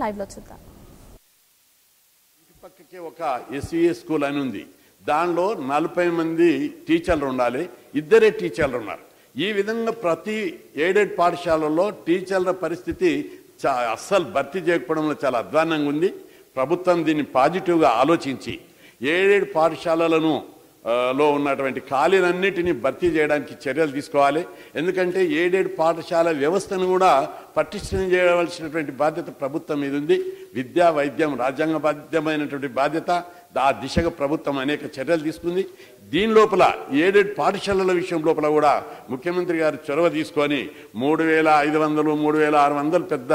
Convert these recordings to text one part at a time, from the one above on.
Live లో చూద్దాం. పక్కకే ఒక ఎస్సీఏ స్కూల్ అని ఉంది, దానిలో 40 మంది టీచర్లు ఉండాలి, ఇద్దరే టీచర్లు ఉన్నారు. ఈ విధంగా ప్రతి ఎయిడెడ్ పాఠశాలలో టీచర్ల పరిస్థితి అస్సలు భర్తీ చేయకపోవడంలో చాలా అధ్వానంగా ఉంది. ప్రభుత్వం దీన్ని పాజిటివ్గా ఆలోచించి ఎయిడెడ్ పాఠశాలలను లో ఉన్నటువంటి ఖాళీలన్నిటినీ భర్తీ చేయడానికి చర్యలు తీసుకోవాలి. ఎందుకంటే ఎయిడెడ్ పాఠశాల వ్యవస్థను కూడా పటిష్టం చేయవలసినటువంటి బాధ్యత ప్రభుత్వం మీద ఉంది. విద్యా వైద్యం రాజ్యాంగబద్ధమైనటువంటి బాధ్యత, ఆ దిశగా ప్రభుత్వం అనేక చర్యలు తీసుకుంది. దీని లోపల ఎయిడెడ్ పాఠశాలల విషయం లోపల కూడా ముఖ్యమంత్రి గారు చొరవ తీసుకొని 3,500, 3,600 పెద్ద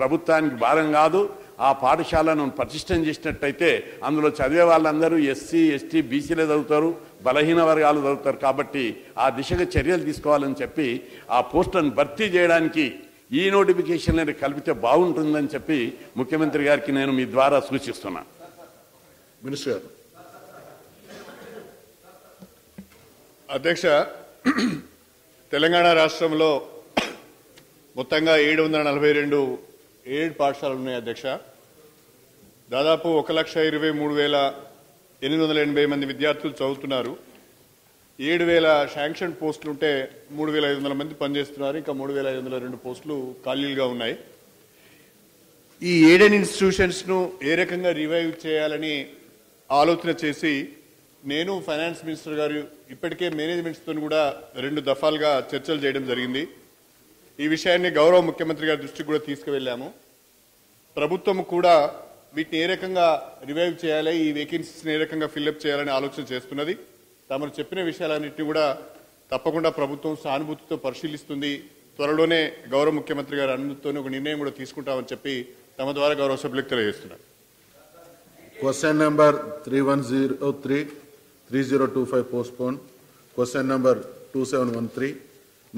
ప్రభుత్వానికి భారం కాదు. ఆ పాఠశాలను ప్రతిష్టం చేసినట్టయితే అందులో చదివే వాళ్ళందరూ ఎస్సీ ఎస్టీ బీసీలే చదువుతారు, బలహీన వర్గాలు చదువుతారు. కాబట్టి ఆ దిశగా చర్యలు తీసుకోవాలని చెప్పి ఆ పోస్టులను భర్తీ చేయడానికి ఈ నోటిఫికేషన్లను కల్పితే బాగుంటుందని చెప్పి ముఖ్యమంత్రి గారికి నేను మీ ద్వారా సూచిస్తున్నా. మినిస్టర్ గారు. అధ్యక్ష, తెలంగాణ రాష్ట్రంలో మొత్తంగా 742 ఎయిడ్ పాఠశాలలు ఉన్నాయి అధ్యక్ష. దాదాపు 1,23,880 మంది విద్యార్థులు చదువుతున్నారు. 7,000 శాంక్షన్ పోస్టులు ఉంటే 3,500 మంది పనిచేస్తున్నారు. ఇంకా 3,502 పోస్టులు ఖాళీలుగా ఉన్నాయి. ఈ ఎయిడెడ్ ఇన్స్టిట్యూషన్స్ను ఏ రకంగా రివైవ్ చేయాలని ఆలోచన చేసి నేను ఫైనాన్స్ మినిస్టర్ గారు ఇప్పటికే మేనేజ్మెంట్స్తో కూడా 2 దఫాలుగా చర్చలు చేయడం జరిగింది. ఈ విషయాన్ని గౌరవ ముఖ్యమంత్రి గారి దృష్టికి కూడా తీసుకువెళ్ళాము. ప్రభుత్వం కూడా వీటిని ఏ రకంగా రివైవ్ చేయాలి, ఈ వేకెన్సీస్ని ఏ రకంగా ఫిల్అప్ చేయాలని ఆలోచన చేస్తున్నది. తమరు చెప్పిన విషయాలన్నింటినీ కూడా తప్పకుండా ప్రభుత్వం సానుభూతితో పరిశీలిస్తుంది. త్వరలోనే గౌరవ ముఖ్యమంత్రి గారి అనుమతితో ఒక నిర్ణయం కూడా తీసుకుంటామని చెప్పి తమ ద్వారా గౌరవ సభ్యులకు తెలియజేస్తున్నారు. Question number 3103-3025 postpone. Question number 2713.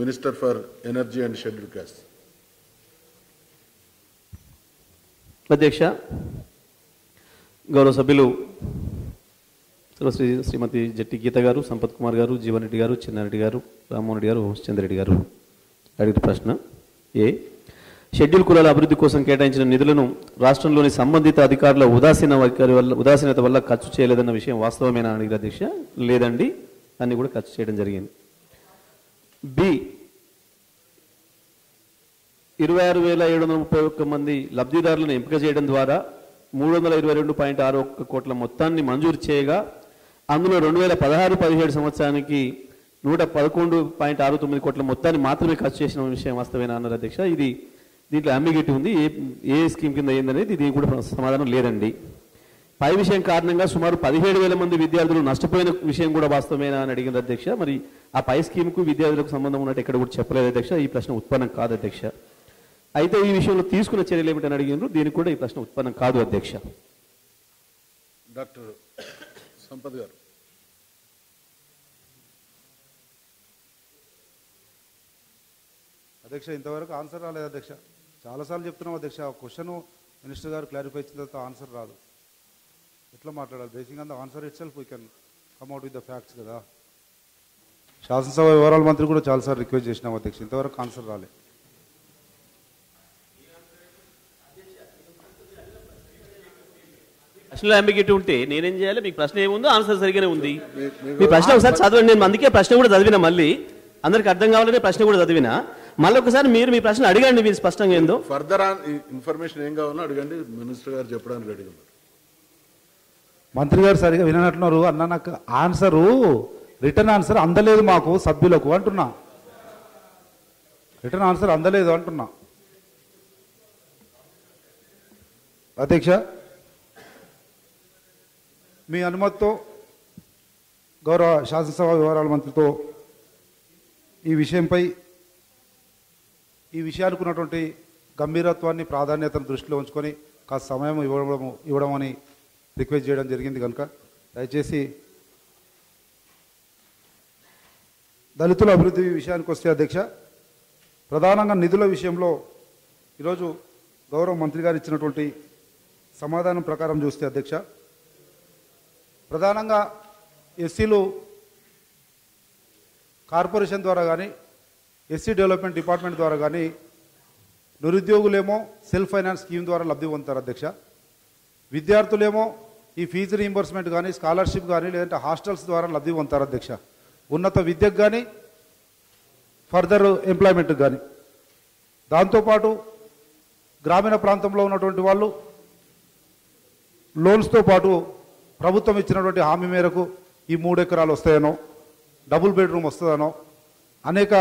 Minister for Energy and Scheduled Caste. అధ్యక్ష, గౌరవ సభ్యులు శ్రీమతి జట్టి గీత గారు, సంపత్ కుమార్ గారు, జీవన్ రెడ్డి గారు, చిన్నారెడ్డి గారు, రామ్మోహన్ రెడ్డి గారు, హోమచంద్ర రెడ్డి గారు అడిగిన ప్రశ్న ఏ: షెడ్యూల్ కులాల అభివృద్ధి కోసం కేటాయించిన నిధులను రాష్ట్రంలోని సంబంధిత అధికారుల ఉదాసీనత వల్ల ఖర్చు చేయలేదన్న విషయం వాస్తవమేనా అడిగిన అధ్యక్ష, లేదండి, అన్ని కూడా ఖర్చు చేయడం జరిగింది. బి, 26,731 మంది లబ్ధిదారులను ఎంపిక చేయడం ద్వారా 322.61 కోట్ల మొత్తాన్ని మంజూరు చేయగా అందులో 2016-17 సంవత్సరానికి 111.69 కోట్ల మొత్తాన్ని మాత్రమే ఖర్చు చేసిన విషయం వాస్తవేనా అన్నారు అధ్యక్ష. ఇది దీంట్లో అంబిగ్యూటీ ఉంది, ఏ స్కీమ్ కింద అయ్యిందనేది దీనికి కూడా సమాధానం లేదండి. పై విషయం కారణంగా సుమారు 17,000 మంది విద్యార్థులు నష్టపోయిన విషయం కూడా వాస్తవమేనా అని అడిగింది అధ్యక్ష. మరి ఆ పై స్కీమ్కు విద్యార్థులకు సంబంధం ఉన్నట్టు ఎక్కడ కూడా చెప్పలేదు అధ్యక్ష. ఈ ప్రశ్న ఉత్పన్నం కాదు అధ్యక్ష. అయితే ఈ విషయంలో తీసుకున్న చర్యలు ఏమిటని అడిగినారు, దీనికి కూడా ఈ ప్రశ్న ఉత్పన్నం కాదు అధ్యక్ష. డాక్టర్ సంపత్ గారు. అధ్యక్ష, ఇంతవరకు ఆన్సర్ రాలేదు అధ్యక్ష. చాలాసార్లు చెప్తున్నాం అధ్యక్ష, క్వశ్చన్ మినిస్టర్ గారు క్లారిఫై చేసిన తర్వాత ఆన్సర్ రాదు. ఎట్లా మాట్లాడాలి? Basing on the answer itself we can come at with the facts కదా. శాసనసభ వివరాల మంత్రి కూడా చాలాసార్లు రిక్వెస్ట్ చేసినాం అధ్యక్ష, ఇంతవరకు ఆన్సర్ రాలే. ప్రశ్నలో అంబిగ్యూటీ ఉంటే నేనేం చేయాలి? మీకు ప్రశ్న ఏముందో ఆన్సర్ సరిగానే ఉంది. మీ ప్రశ్న ఒకసారి చదవండి. నేను అందుకే ప్రశ్న కూడా చదివినా, మళ్ళీ అందరికి అర్థం కావాలనే ప్రశ్న కూడా చదివినా. మళ్ళీ ఒకసారి మీరు మీ ప్రశ్న అడగండి, మీరు స్పష్టంగా ఏందో ఫర్దర్ ఇన్ఫర్మేషన్ ఏం కావాలో అడగండి. మినిస్టర్ గారు చెప్పడానికి అడిగారు. మంత్రి గారు సరిగా విననట్టున్నారు అన్న. నాకు ఆన్సరు, రిటర్న్ ఆన్సర్ అందలేదు మాకు సభ్యులకు అంటున్నా. రిటర్న్ ఆన్సర్ అందలేదు అంటున్నా అధ్యక్ష. మీ అనుమతితో గౌరవ శాసనసభ వివరాల మంత్రితో ఈ విషయానికి ఉన్నటువంటి గంభీరత్వాన్ని, ప్రాధాన్యతను దృష్టిలో ఉంచుకొని కాస్త సమయం ఇవ్వడం అని రిక్వెస్ట్ చేయడం జరిగింది. కనుక దయచేసి దళితుల అభివృద్ధి విషయానికి వస్తే అధ్యక్ష, ప్రధానంగా నిధుల విషయంలో ఈరోజు గౌరవ మంత్రి గారు ఇచ్చినటువంటి సమాధానం ప్రకారం చూస్తే అధ్యక్ష, ప్రధానంగా ఎస్సీలు కార్పొరేషన్ ద్వారా కానీ ఎస్సీ డెవలప్మెంట్ డిపార్ట్మెంట్ ద్వారా కానీ నిరుద్యోగులేమో సెల్ఫ్ ఫైనాన్స్ స్కీమ్ ద్వారా లబ్ధి పొందుతారు అధ్యక్ష. విద్యార్థులేమో ఈ ఫీజు రీయింబర్స్మెంట్ కానీ స్కాలర్షిప్ కానీ లేదంటే హాస్టల్స్ ద్వారా లబ్ధి పొందుతారు అధ్యక్ష. ఉన్నత విద్యకు కానీ ఫర్దర్ ఎంప్లాయ్మెంట్కి కానీ. దాంతోపాటు గ్రామీణ ప్రాంతంలో ఉన్నటువంటి వాళ్ళు లోన్స్తో పాటు ప్రభుత్వం ఇచ్చినటువంటి హామీ మేరకు ఈ 3 ఎకరాలు వస్తాయనో, డబుల్ బెడ్రూమ్ వస్తుందనో అనేక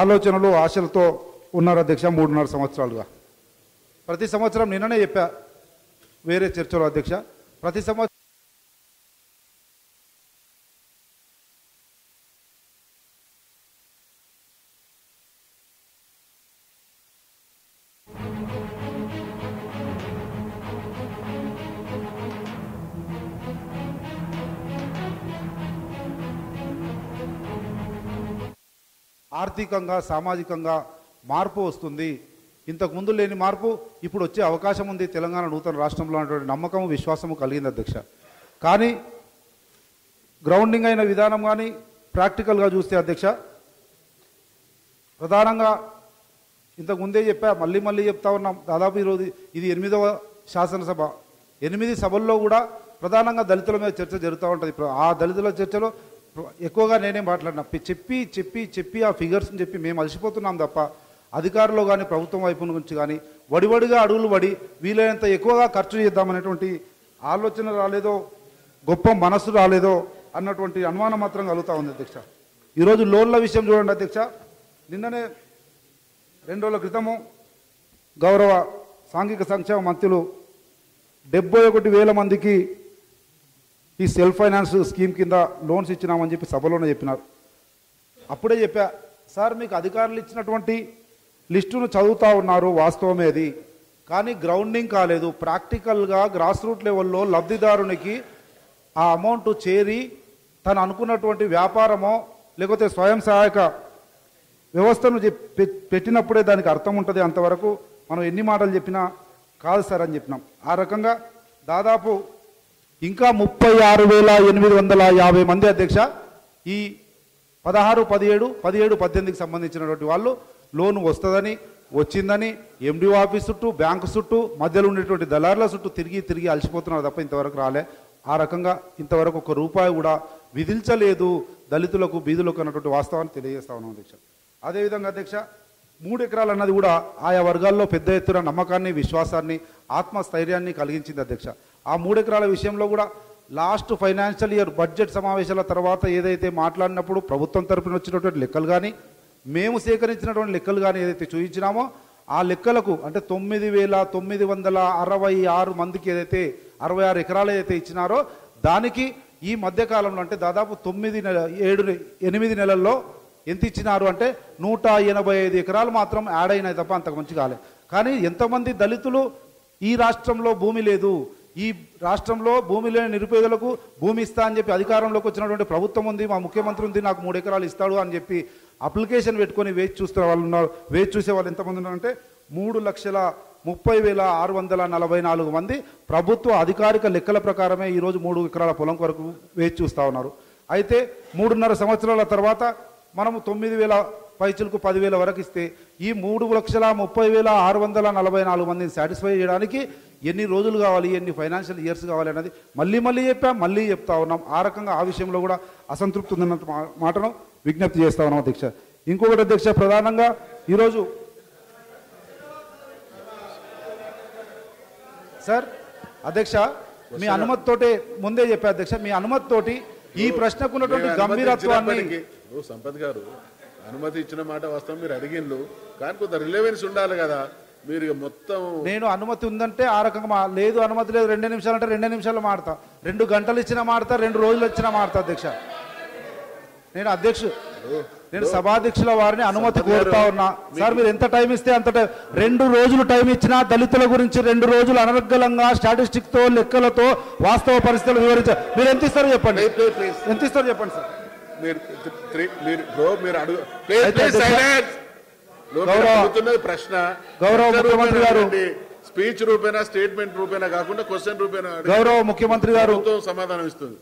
ఆలోచనలు ఆశలతో ఉన్నారు అధ్యక్ష 3.5 సంవత్సరాలుగా. ప్రతి సంవత్సరం నిన్ననే చెప్పా వేరే చర్చలో అధ్యక్ష, ప్రతి సంవత్సరం ఆర్థికంగా సామాజికంగా మార్పు వస్తుంది, ఇంతకుముందు లేని మార్పు ఇప్పుడు వచ్చే అవకాశం ఉంది తెలంగాణ నూతన రాష్ట్రంలో అనేటువంటి నమ్మకము విశ్వాసము కలిగింది అధ్యక్ష. కానీ గ్రౌండింగ్ అయిన విధానం కానీ ప్రాక్టికల్గా చూస్తే అధ్యక్ష, ప్రధానంగా ఇంతకుముందే చెప్పా, మళ్ళీ చెప్తా ఉన్నాం, దాదాపు ఈరోజు ఇది 8వ శాసనసభ. 8 సభల్లో కూడా ప్రధానంగా దళితుల మీద చర్చ జరుగుతూ ఉంటుంది. ఆ దళితుల చర్చలో ఎక్కువగా నేనేం మాట్లాడినా చెప్పి చెప్పి చెప్పి ఆ ఫిగర్స్ని చెప్పి మేము అలసిపోతున్నాం తప్ప అధికారులు కానీ ప్రభుత్వం వైపు నుంచి కానీ వడివడిగా అడుగులు పడి వీలైనంత ఎక్కువగా ఖర్చు చేద్దామనేటువంటి ఆలోచన రాలేదో, గొప్ప మనస్సు రాలేదో అన్నటువంటి అనుమానం మాత్రం కలుగుతూ ఉంది అధ్యక్ష. ఈరోజు లోన్ల విషయం చూడండి అధ్యక్ష, నిన్ననే 2 రోజుల క్రితము గౌరవ సాంఘిక సంక్షేమ మంత్రులు 71,000 మందికి ఈ సెల్ఫ్ ఫైనాన్స్ స్కీమ్ కింద లోన్స్ ఇచ్చినామని చెప్పి సభలోనే చెప్పినారు. అప్పుడే చెప్పా, సార్ మీకు అధికారులు ఇచ్చినటువంటి లిస్టును చదువుతూ ఉన్నారు, వాస్తవమే అది, కానీ గ్రౌండింగ్ కాలేదు. ప్రాక్టికల్గా గ్రాస్ రూట్ లెవెల్లో లబ్ధిదారునికి ఆ అమౌంట్ చేరి తను అనుకున్నటువంటి వ్యాపారమో లేకపోతే స్వయం సహాయక వ్యవస్థను పెట్టినప్పుడే దానికి అర్థం ఉంటుంది. అంతవరకు మనం ఎన్ని మాటలు చెప్పినా కాదు సార్ అని చెప్పినాం. ఆ రకంగా దాదాపు ఇంకా 36,850 మంది అధ్యక్ష ఈ 16, 17, 18, 18 సంబంధించినటువంటి వాళ్ళు లోన్ వస్తుందని, వచ్చిందని ఎండిఓ ఆఫీస్ చుట్టూ, బ్యాంకు చుట్టూ, మధ్యలో ఉండేటువంటి దళారుల చుట్టూ తిరిగి అలసిపోతున్నారు తప్ప ఇంతవరకు రాలే. ఆ రకంగా ఇంతవరకు 1 రూపాయి కూడా విధించలేదు దళితులకు, బీదులకు అన్నటువంటి వాస్తవాన్ని తెలియజేస్తా ఉన్నాం అధ్యక్ష. అదేవిధంగా అధ్యక్ష 3 ఎకరాలు అన్నది కూడా ఆయా వర్గాల్లో పెద్ద ఎత్తున నమ్మకాన్ని, విశ్వాసాన్ని, ఆత్మస్థైర్యాన్ని కలిగించింది అధ్యక్ష. ఆ 3 ఎకరాల విషయంలో కూడా లాస్ట్ ఫైనాన్షియల్ ఇయర్ బడ్జెట్ సమావేశాల తర్వాత ఏదైతే మాట్లాడినప్పుడు ప్రభుత్వం తరపున వచ్చినటువంటి లెక్కలు కానీ మేము సేకరించినటువంటి లెక్కలు కానీ ఏదైతే చూపించినామో ఆ లెక్కలకు అంటే 9,966 మందికి ఏదైతే 66 ఎకరాలు ఏదైతే ఇచ్చినారో దానికి ఈ మధ్యకాలంలో అంటే దాదాపు 8 నెలల్లో ఎంత ఇచ్చినారు అంటే 185 ఎకరాలు మాత్రం యాడ్ అయినాయి తప్ప అంతకు మంచి కాలే. కానీ ఎంతమంది దళితులు ఈ రాష్ట్రంలో భూమి లేదు, ఈ రాష్ట్రంలో భూమి లేని నిరుపేదలకు భూమి ఇస్తా అని చెప్పి అధికారంలోకి వచ్చినటువంటి ప్రభుత్వం ఉంది, మా ముఖ్యమంత్రి ఉంది, నాకు 3 ఎకరాలు ఇస్తాడు అని చెప్పి అప్లికేషన్ పెట్టుకొని వేచి చూసే వాళ్ళు ఎంతమంది ఉన్నారంటే 3,30,644 మంది ప్రభుత్వ అధికారిక లెక్కల ప్రకారమే ఈరోజు 3 ఎకరాల పొలం కొరకు వేచి చూస్తూ ఉన్నారు. అయితే 3.5 సంవత్సరాల తర్వాత మనము 9,000 పైచులకు 10,000 వరకు ఇస్తే ఈ 3,30,644 మందిని సాటిస్ఫై చేయడానికి ఎన్ని రోజులు కావాలి, ఎన్ని ఫైనాన్షియల్ ఇయర్స్ కావాలి అనేది మళ్ళీ చెప్పాం, మళ్ళీ చెప్తా ఉన్నాం. ఆ రకంగా ఆ విషయంలో కూడా అసంతృప్తి ఉందన్న మాటను విజ్ఞప్తి చేస్తా ఉన్నాం అధ్యక్ష. ఇంకొకటి అధ్యక్ష, ప్రధానంగా ఈరోజు సార్ అధ్యక్ష మీ అనుమతితోటే ముందే చెప్పా అధ్యక్ష, మీ అనుమతితోటి ఈ ప్రశ్నకు ఉన్నటువంటి గంభీరత్వాన్ని సంపత్ గారు అనుమతి ఇచ్చిన మాట వాస్తవం, మీరు అడిగిన్లు కానీ కొంత రిలేవెన్స్ ఉండాలి కదా. మీరు మొత్తం నేను అనుమతి ఉందంటే ఆ రకంగా లేదు, అనుమతి లేదు 2 నిమిషాలు అంటే 2 నిమిషాలు మాడతా, 2 గంటలు ఇచ్చినా మాడతా, 2 రోజులు ఇచ్చినా మాడతా అధ్యక్ష. నేను సభాధ్యక్షుల వారిని అనుమతి కోరుతా ఉన్నా, సార్ మీరు ఎంత టైం ఇస్తే అంత టైం, 2 రోజులు టైం ఇచ్చినా దళితుల గురించి 2 రోజులు అనర్గళంగా స్టాటిస్టిక్ తో లెక్కలతో వాస్తవ పరిస్థితులు వివరించారు. మీరు ఎంత ఇస్తారో చెప్పండి, ఎంత ఇస్తారో చెప్పండి సార్. స్పీచ్ రూపేనా, స్టేట్మెంట్ రూపేనా కాకుండా క్వశ్చన్ రూపేనా గౌరవ ముఖ్యమంత్రి గారు సమాధానం ఇస్తుంది.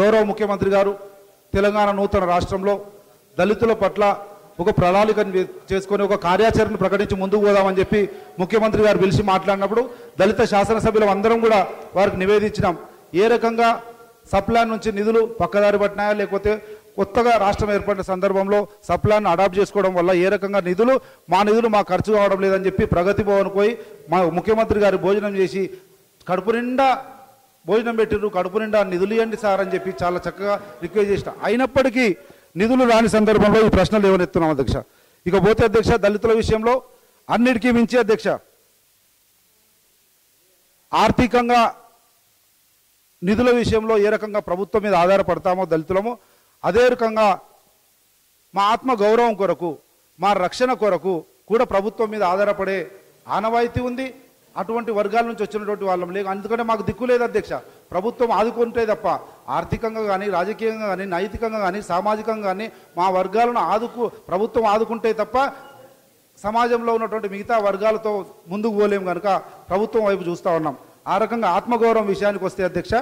గౌరవ ముఖ్యమంత్రి గారు, తెలంగాణ నూతన రాష్ట్రంలో దళితుల పట్ల ఒక ప్రణాళికను చేసుకొని ఒక కార్యాచరణను ప్రకటించి ముందుకు పోదామని చెప్పి ముఖ్యమంత్రి గారు పిలిచి మాట్లాడినప్పుడు దళిత శాసనసభ్యులు అందరం కూడా వారికి నివేదించినాం. ఏ రకంగా సప్లాన్ నుంచి నిధులు పక్కదారి పట్టినాయా, లేకపోతే కొత్తగా రాష్ట్రం ఏర్పడిన సందర్భంలో సప్లాన్ అడాప్ట్ చేసుకోవడం వల్ల ఏ రకంగా నిధులు మా నిధులు మా ఖర్చు కావడం లేదని చెప్పి ప్రగతి భవన్ పోయి మా ముఖ్యమంత్రి గారు భోజనం చేసి కడుపు నిండా భోజనం పెట్టిరు. కడుపు నిండా నిధులు ఇవ్వండి సార్ అని చెప్పి చాలా చక్కగా రిక్వెస్ట్ చేసిన. అయినప్పటికీ నిధులు రాని సందర్భంలో ఈ ప్రశ్నలు లేవనెత్తున్నాం అధ్యక్ష. ఇకపోతే అధ్యక్ష దళితుల విషయంలో అన్నిటికీ మించి అధ్యక్ష ఆర్థికంగా నిధుల విషయంలో ఏ రకంగా ప్రభుత్వం మీద ఆధారపడతామో దళితులము, అదే రకంగా మా ఆత్మ గౌరవం కొరకు మా రక్షణ కొరకు కూడా ప్రభుత్వం మీద ఆధారపడే ఆనవాయితీ ఉంది. అటువంటి వర్గాల నుంచి వచ్చినటువంటి వాళ్ళం లేదు, అందుకనే మాకు దిక్కు లేదు అధ్యక్ష. ప్రభుత్వం ఆదుకుంటే తప్ప ఆర్థికంగా కానీ రాజకీయంగా కానీ నైతికంగా కానీ సామాజికంగా కానీ మా వర్గాలను ప్రభుత్వం ఆదుకుంటే తప్ప సమాజంలో ఉన్నటువంటి మిగతా వర్గాలతో ముందుకు పోలేము కనుక ప్రభుత్వం వైపు చూస్తూ ఉన్నాం. ఆ రకంగా ఆత్మగౌరవం విషయానికి వస్తే అధ్యక్ష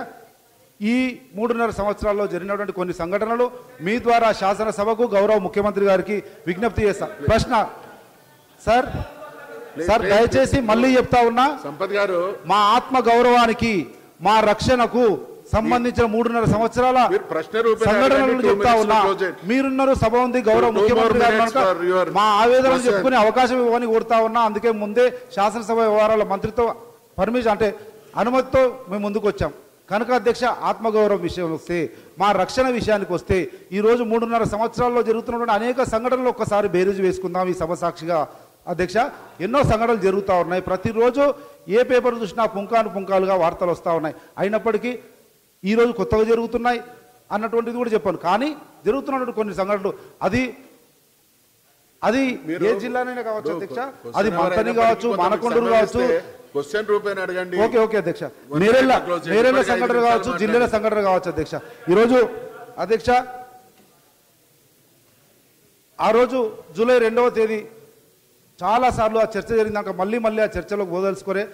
ఈ 3.5 సంవత్సరాల్లో జరిగినటువంటి కొన్ని సంఘటనలు మీ ద్వారా శాసనసభకు గౌరవ ముఖ్యమంత్రి గారికి విజ్ఞప్తి చేస్తా. ప్రశ్న సార్ సార్ దయచేసి మళ్ళీ చెప్తా ఉన్నా సంపత్ గారు, మా ఆత్మ గౌరవానికి మా రక్షణకు సంబంధించిన 3.5 సంవత్సరాల సంఘటనలు చెప్తా ఉన్నా. మీరున్నారు, సభ ఉంది, గౌరవ ముఖ్యమంత్రి గారు మా ఆవేదన చెప్పుకునే అవకాశం ఇవ్వని కోరుతా ఉన్నా. అందుకే ముందే శాసనసభ వ్యవహారాల మంత్రితో పర్మిషన్ అంటే అనుమతితో మేము ముందుకు వచ్చాం కనుక అధ్యక్ష ఆత్మగౌరవం విషయం వస్తే మా రక్షణ విషయానికి వస్తే ఈరోజు 3.5 సంవత్సరాల్లో జరుగుతున్నటువంటి అనేక సంఘటనలు ఒక్కసారి బేరీజు వేసుకుందాం. ఈ సభ సాక్షిగా అధ్యక్ష ఎన్నో సంఘటనలు జరుగుతూ ఉన్నాయి. ప్రతిరోజు ఏ పేపర్ చూసినా పుంకాలుగా వార్తలు వస్తూ ఉన్నాయి. అయినప్పటికీ ఈరోజు కొత్తగా జరుగుతున్నాయి అన్నటువంటిది కూడా చెప్పాను, కానీ జరుగుతున్నటువంటి కొన్ని సంఘటనలు అది ఏ జిల్లానైనా కావచ్చు అధ్యక్ష, అది మంతని కావచ్చు, మానకొండూరు కావచ్చు, నేరేళ్ల సంఘటన కావచ్చు, జిల్లాల సంఘటన కావచ్చు అధ్యక్ష. ఈరోజు అధ్యక్ష ఆ రోజు జూలై 2వ తేదీ చాలాసార్లు ఆ చర్చ జరిగినాక మళ్ళీ ఆ చర్చలోకి పోదలుచుకునే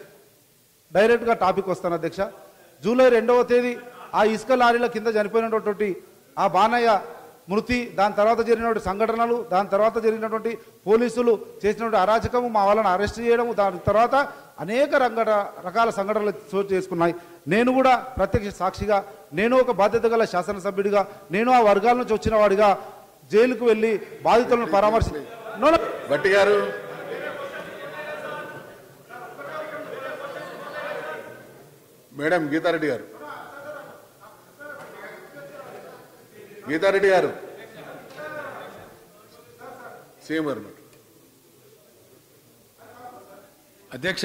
డైరెక్ట్గా టాపిక్ వస్తాను అధ్యక్ష. జూలై 2వ తేదీ ఆ ఇసుక లారీల కింద చనిపోయినటువంటి ఆ బాణయ్య మృతి, దాని తర్వాత జరిగినటువంటి సంఘటనలు, దాని తర్వాత జరిగినటువంటి పోలీసులు చేసినటువంటి అరాచకము, మా వాళ్ళని అరెస్ట్ చేయడము, దాని తర్వాత అనేక రకాల సంఘటనలు చోటు చేసుకున్నాయి. నేను కూడా ప్రత్యక్ష సాక్షిగా, నేను ఒక బాధ్యత గల శాసనసభ్యుడిగా, నేను ఆ వర్గాల నుంచి వచ్చిన వాడిగా జైలుకు వెళ్ళి బాధితులను పరామర్శించి మేడం గీతారెడ్డి గారు సీఎం గారు. అధ్యక్ష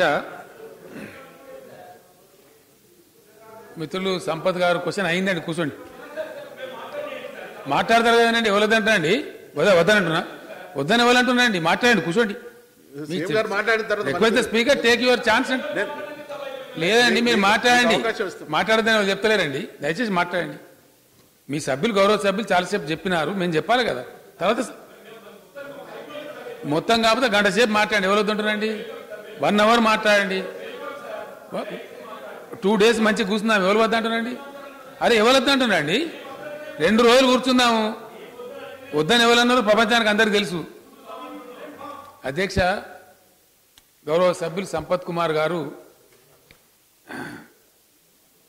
మిత్రులు సంపత్ గారు క్వశ్చన్ అయిందండి, కూర్చోండి మాట్లాడతారు కదండి. ఎవరదంటారండి వద్దనంటున్నా, వద్దని ఎవరంటున్నారండి, మాట్లాడండి కూర్చోండి. స్పీకర్ టేక్ యువర్ ఛాన్స్ అండి. లేదండి మీరు మాట్లాడండి, మాట్లాడదని చెప్తలేరండి, దయచేసి మాట్లాడండి. మీ సభ్యులు గౌరవ సభ్యులు చాలాసేపు చెప్పినారు, మేము చెప్పాలి కదా. తర్వాత మొత్తం కాకపోతే గంట సేపు మాట్లాడండి, ఎవరు వద్దంటున్నారండి. 1 అవర్ మాట్లాడండి, 2 డేస్ మంచిగా కూర్చున్నాము, ఎవరు వద్దంటున్నారండి. అరే ఎవరు వద్దంటున్నారండి, 2 రోజులు కూర్చున్నాము, వద్దని ఎవరన్నారో ప్రపంచానికి అందరికీ తెలుసు. అధ్యక్ష గౌరవ సభ్యులు సంపత్ కుమార్ గారు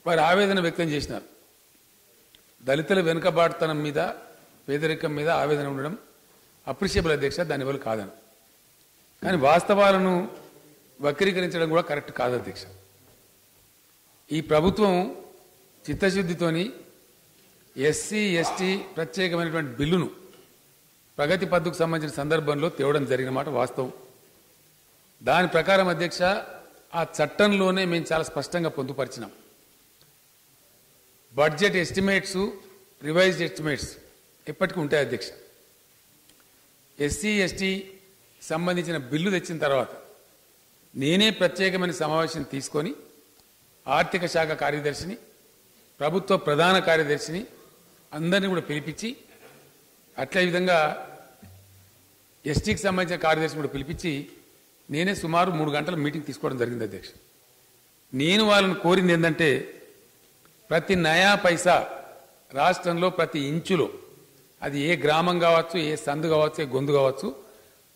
వారి ఆవేదన వ్యక్తం చేసినారు. దళితుల వెనుకబాటుతనం మీద పేదరికం మీద ఆవేదన ఉండడం అప్రిషియబుల్ అధ్యక్ష, దానివల్ల కాదను. కానీ వాస్తవాలను వక్రీకరించడం కూడా కరెక్ట్ కాదు అధ్యక్ష. ఈ ప్రభుత్వం చిత్తశుద్ధితోని ఎస్సీ ఎస్టీ ప్రత్యేకమైనటువంటి బిల్లును ప్రగతి పద్దుకు సంబంధించిన సందర్భంలో తేవడం జరిగిన మాట వాస్తవం. దాని ప్రకారం అధ్యక్ష ఆ చట్టంలోనే మేము చాలా స్పష్టంగా పొందుపరిచినాం. బడ్జెట్ ఎస్టిమేట్స్ రివైజ్డ్ ఎస్టిమేట్స్ ఎప్పటికీ ఉంటాయి అధ్యక్ష. ఎస్సీ ఎస్టీ సంబంధించిన బిల్లు తెచ్చిన తర్వాత నేనే ప్రత్యేకమైన సమావేశం తీసుకొని ఆర్థిక శాఖ కార్యదర్శిని, ప్రభుత్వ ప్రధాన కార్యదర్శిని అందరినీ కూడా పిలిపించి, అట్లే విధంగా ఎస్టీకి సంబంధించిన కార్యదర్శిని కూడా పిలిపించి నేనే సుమారు 3 గంటల మీటింగ్ తీసుకోవడం జరిగింది అధ్యక్ష. నేను వాళ్ళని కోరింది ఏంటంటే ప్రతి నయా పైసా రాష్ట్రంలో ప్రతి ఇంచులో అది ఏ గ్రామం కావచ్చు, ఏ సందు కావచ్చు, ఏ గొంతు కావచ్చు,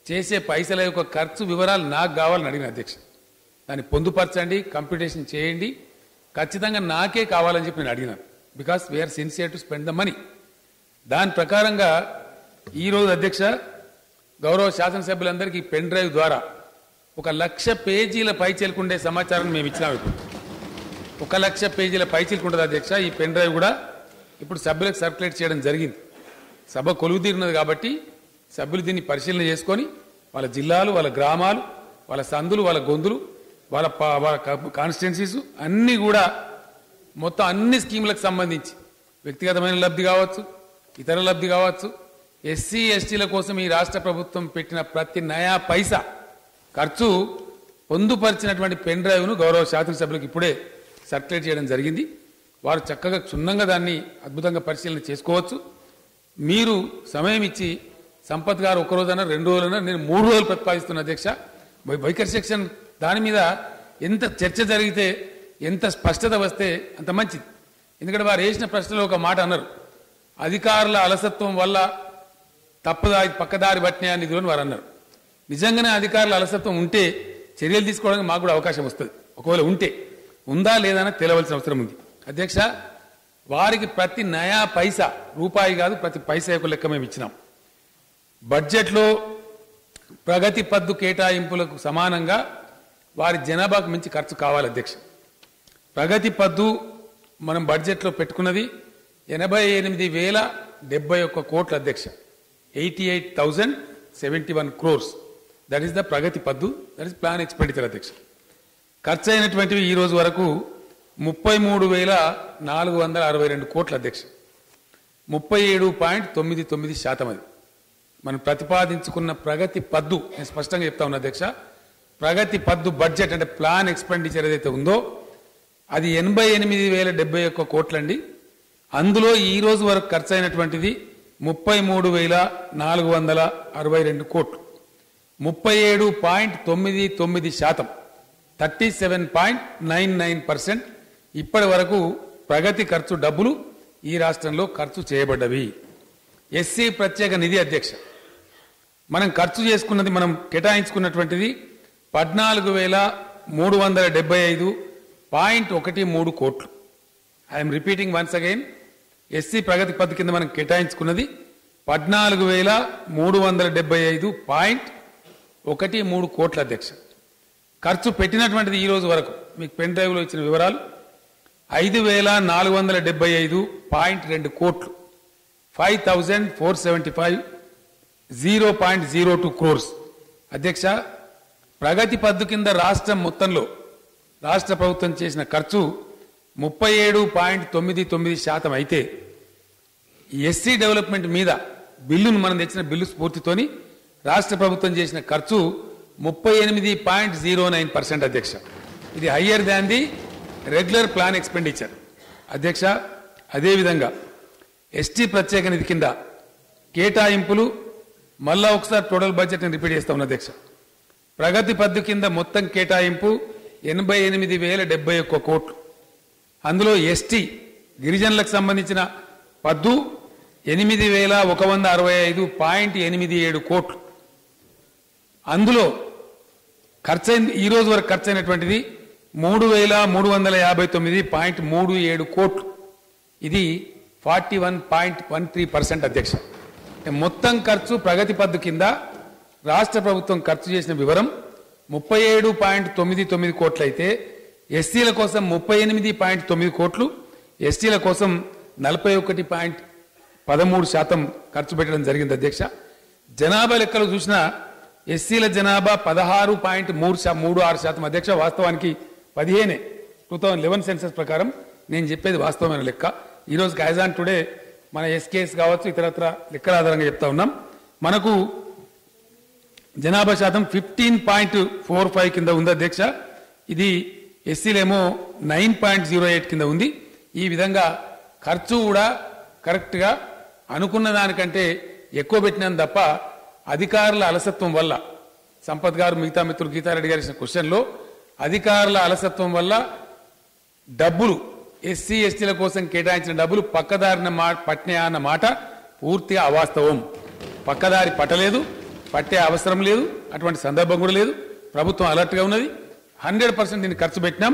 చేసే పైసల యొక్క ఖర్చు వివరాలు నాకు కావాలని అడిగిన అధ్యక్ష. దాన్ని పొందుపరచండి, కంప్యూటేషన్ చేయండి, ఖచ్చితంగా నాకే కావాలని చెప్పి నేను అడిగినాను. Because we are sincere to spend the money. దాని ప్రకారంగా ఈరోజు అధ్యక్ష గౌరవ శాసనసభ్యులందరికీ పెన్ డ్రైవ్ ద్వారా 1,00,000 పేజీల పైచేలుకుండే సమాచారాన్ని మేము ఇచ్చినాం. ఇప్పుడు 1,00,000 పేజీల పైచేలుకుంటుంది అధ్యక్ష ఈ పెన్ డ్రైవ్ కూడా. ఇప్పుడు సభ్యులకు సర్క్యులేట్ చేయడం జరిగింది. సభ కొలువు తీరినది కాబట్టి సభ్యులు దీన్ని పరిశీలన చేసుకొని వాళ్ళ జిల్లాలు, వాళ్ళ గ్రామాలు, వాళ్ళ సందులు, వాళ్ళ గొంతులు, వాళ్ళ కాన్స్టిట్యున్సీస్ అన్నీ కూడా మొత్తం అన్ని స్కీములకు సంబంధించి వ్యక్తిగతమైన లబ్ధి కావచ్చు, ఇతర లబ్ధి కావచ్చు, ఎస్సీ ఎస్టీల కోసం ఈ రాష్ట్ర ప్రభుత్వం పెట్టిన ప్రతి నయా పైసా ఖర్చు పొందుపరిచినటువంటి పెన్ డ్రైవ్ను గౌరవ శాసనసభ్యులకు ఇప్పుడే సర్క్యులేట్ చేయడం జరిగింది. వారు చక్కగా క్షుణ్ణంగా దాన్ని అద్భుతంగా పరిశీలన చేసుకోవచ్చు. మీరు సమయం ఇచ్చి సంపత్ గారు ఒక రోజైనా 2 రోజులైనా, నేను 3 రోజులు ప్రతిపాదిస్తున్న అధ్యక్ష. వైఖరి సెక్షన్ దాని మీద ఎంత చర్చ జరిగితే, ఎంత స్పష్టత వస్తే అంత మంచిది. ఎందుకంటే వారు వేసిన ప్రశ్నలో ఒక మాట అన్నారు, అధికారుల అలసత్వం వల్ల తప్పుదారి పక్కదారి పట్టినా నిధులను వారు అన్నారు. నిజంగానే అధికారుల అలసత్వం ఉంటే చర్యలు తీసుకోవడానికి మాకు కూడా అవకాశం వస్తుంది. ఒకవేళ ఉంటే ఉందా లేదా అని తెలియవలసిన అవసరం ఉంది అధ్యక్ష. వారికి ప్రతి నయా పైసా, రూపాయి కాదు, ప్రతి పైసా యొక్క లెక్క మేము ఇచ్చినాం. బడ్జెట్లో ప్రగతి పద్దు కేటాయింపులకు సమానంగా వారి జనాభాకు మించి ఖర్చు కావాలి అధ్యక్ష. ప్రగతి పద్దు మనం బడ్జెట్లో పెట్టుకున్నది 88,071 కోట్లు అధ్యక్ష. 88,071 crores. దట్ ఈస్ ద ప్రగతి పద్దు, దట్ ఈస్ ప్లాన్ ఎక్స్పెండిచర్ అధ్యక్ష. ఖర్చు అయినటువంటివి ఈ రోజు వరకు 33,462 కోట్లు అధ్యక్ష. 37.99% అది మనం ప్రతిపాదించుకున్న ప్రగతి పద్దు. నేను స్పష్టంగా చెప్తా ఉన్నా అధ్యక్ష, ప్రగతి పద్దు బడ్జెట్ అంటే ప్లాన్ ఎక్స్పెండిచర్ ఏదైతే ఉందో అది 88,071 కోట్లండి. అందులో ఈ రోజు వరకు ఖర్చు అయినటువంటిది 33,462 కోట్లు. 37.99%, 37.99% ఇప్పటి వరకు ప్రగతి ఖర్చు డబ్బులు ఈ రాష్ట్రంలో ఖర్చు చేయబడ్డవి. ఎస్సీ ప్రత్యేక నిధి అధ్యక్ష, మనం ఖర్చు చేసుకున్నది, మనం కేటాయించుకున్నటువంటిది 14,375.13 కోట్లు. I'm repeating once again, SC ప్రగతి పథకం కింద మనం కేటాయించుకున్నది 14,375.13 కోట్ల అధ్యక్ష. ఖర్చు పెట్టినటువంటిది ఈ రోజు వరకు మీకు పెన్ డ్రైవ్లో ఇచ్చిన వివరాలు 5,475.2 కోట్లు, 5,475.02 crores అధ్యక్ష. ప్రగతి పద్దు కింద రాష్ట్రం మొత్తంలో రాష్ట్ర ప్రభుత్వం చేసిన ఖర్చు 37.99% అయితే, ఎస్సీ డెవలప్మెంట్ మీద బిల్లును మనం తెచ్చిన బిల్లు స్ఫూర్తితోని రాష్ట్ర ప్రభుత్వం చేసిన ఖర్చు 38.09% అధ్యక్ష. ఇది higher than the regular plan expenditure అధ్యక్ష. అదేవిధంగా ఎస్టీ ప్రత్యేక నిధి కింద కేటాయింపులు మళ్ళా ఒకసారి టోటల్ బడ్జెట్ నేను రిపీట్ చేస్తా ఉన్నా అధ్యక్ష. ప్రగతి పద్దు కింద మొత్తం కేటాయింపు 88,071 కోట్లు. అందులో ఎస్టీ గిరిజనులకు సంబంధించిన పద్దు 8,165.87 కోట్లు. అందులో ఖర్చయింది ఈ రోజు వరకు ఖర్చు అయినటువంటిది 3,359.37 కోట్లు. ఇది 41.13% అధ్యక్ష. మొత్తం ఖర్చు ప్రగతి పద్దు కింద రాష్ట్ర ప్రభుత్వం ఖర్చు చేసిన వివరం 37.99 కోట్లు అయితే, ఎస్సీల కోసం 38.9 కోట్లు, ఎస్టీల కోసం 41.13% ఖర్చు పెట్టడం జరిగింది అధ్యక్ష. జనాభా లెక్కలు చూసిన ఎస్సీల జనాభా 16.36% అధ్యక్ష. వాస్తవానికి 15, 2011 సెన్సెస్ ప్రకారం నేను చెప్పేది వాస్తవమైన లెక్క. ఈరోజు యాజ్ ఆన్ టుడే మన ఎస్కేఎస్ కావచ్చు, ఇతరత్ర లెక్కల ఆధారంగా చెప్తా ఉన్నాం. మనకు జనాభా శాతం 15.45 కింద ఉంది అధ్యక్ష. ఇది ఎస్సీలేమో 9.08 కింద ఉంది. ఈ విధంగా ఖర్చు కూడా కరెక్ట్గా అనుకున్న దానికంటే ఎక్కువ పెట్టినాను తప్ప, అధికారుల అలసత్వం వల్ల సంపత్ గారు మిగతా మిత్రులు గీతారెడ్డి గారు ఇచ్చిన క్వశ్చన్లో అధికారుల అలసత్వం వల్ల డబ్బులు, ఎస్సీ ఎస్టీల కోసం కేటాయించిన డబ్బులు పక్కదారిన పట్టినా అన్న మాట పూర్తి అవాస్తవం. పక్కదారి పట్టలేదు, పట్టే అవసరం లేదు, అటువంటి సందర్భం కూడా లేదు. ప్రభుత్వం అలర్ట్గా ఉన్నది. 100% దీన్ని ఖర్చు పెట్టినాం.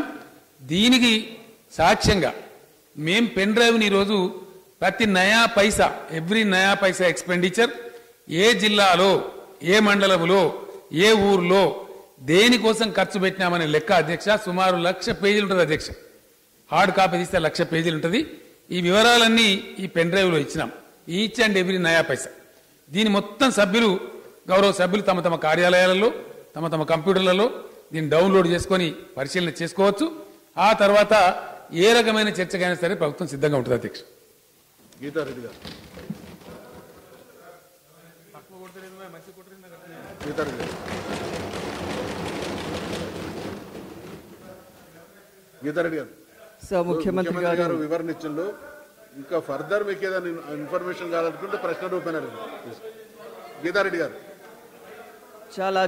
దీనికి సాక్ష్యంగా మేం పెన్ డ్రైవ్ని ఈరోజు ప్రతి నయా పైసా, ఎవ్రీ నయా పైసా ఎక్స్పెండిచర్ ఏ జిల్లాలో, ఏ మండలంలో, ఏ ఊర్లో దేనికోసం ఖర్చు పెట్టినామనే లెక్క అధ్యక్ష సుమారు 1,00,000 పేజీలు ఉంటుంది అధ్యక్ష. హార్డ్ కాపీ తీస్తే 1,00,000 పేజీలు ఉంటుంది. ఈ వివరాలన్నీ ఈ పెన్ డ్రైవ్లో ఇచ్చినాం, ఈచ్ అండ్ ఎవ్రీ నయా పైసా. దీని మొత్తం సభ్యులు, గౌరవ సభ్యులు తమ తమ కార్యాలయాలలో, తమ తమ కంప్యూటర్లలో దీన్ని డౌన్లోడ్ చేసుకొని పరిశీలన చేసుకోవచ్చు. ఆ తర్వాత ఏ రకమైన చర్చకైనా సరే ప్రభుత్వం సిద్ధంగా ఉంటుంది అధ్యక్ష. గీతారెడ్డి గారు. గీతారెడ్డి గారు, సో ముఖ్యమంత్రి గారు వివరణ ఇచ్చిండు. ఇంకా ఫర్దర్ మీకు ఏదైనా ఇన్ఫర్మేషన్ కావాలనుకుంటే ప్రశ్న రూపేనా గీతారెడ్డి గారు. చాలా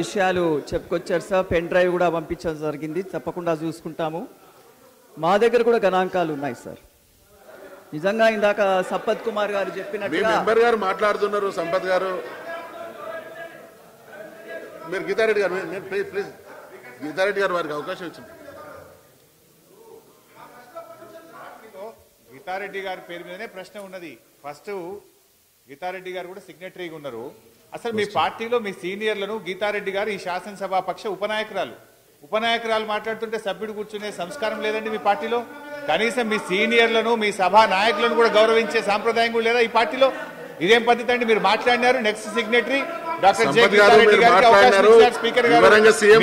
విషయాలు చెప్పుకొచ్చారు సార్. పెన్ డ్రైవ్ కూడా పంపించడం జరిగింది, తప్పకుండా చూసుకుంటాము. మా దగ్గర కూడా గణాంకాలు ఉన్నాయి సార్. నిజంగా ఇందాక సంపత్ కుమార్ గారు చెప్పినట్టుగా మెంబర్ గారు మాట్లాడుతున్నారు. సంపత్ గారు, మీరు గీతారెడ్డి గారు, ప్లీజ్ గీతారెడ్డి గారు వారికి అవకాశం ఇచ్చింది. గీతారెడ్డి గారి పేరు మీదనే ప్రశ్న ఉన్నది. ఫస్ట్ గీతారెడ్డి గారు కూడా సిగ్నటరీగా ఉన్నారు. అసలు మీ పార్టీలో మీ సీనియర్లను, గీతారెడ్డి గారు ఈ శాసనసభా పక్ష ఉపనాయకురాలు మాట్లాడుతుంటే సభ్యుడు కూర్చునే సంస్కారం లేదండి మీ పార్టీలో. కనీసం మీ సీనియర్లను, మీ సభా నాయకులను కూడా గౌరవించే సాంప్రదాయం కూడా లేదా ఈ పార్టీలో? ఇదేం పద్ధతి అండి మీరు మాట్లాడినారు. Next signatory doctor J Geetha Reddy గారికి అవకాశం ఇచ్చారు స్పీకర్ గారు.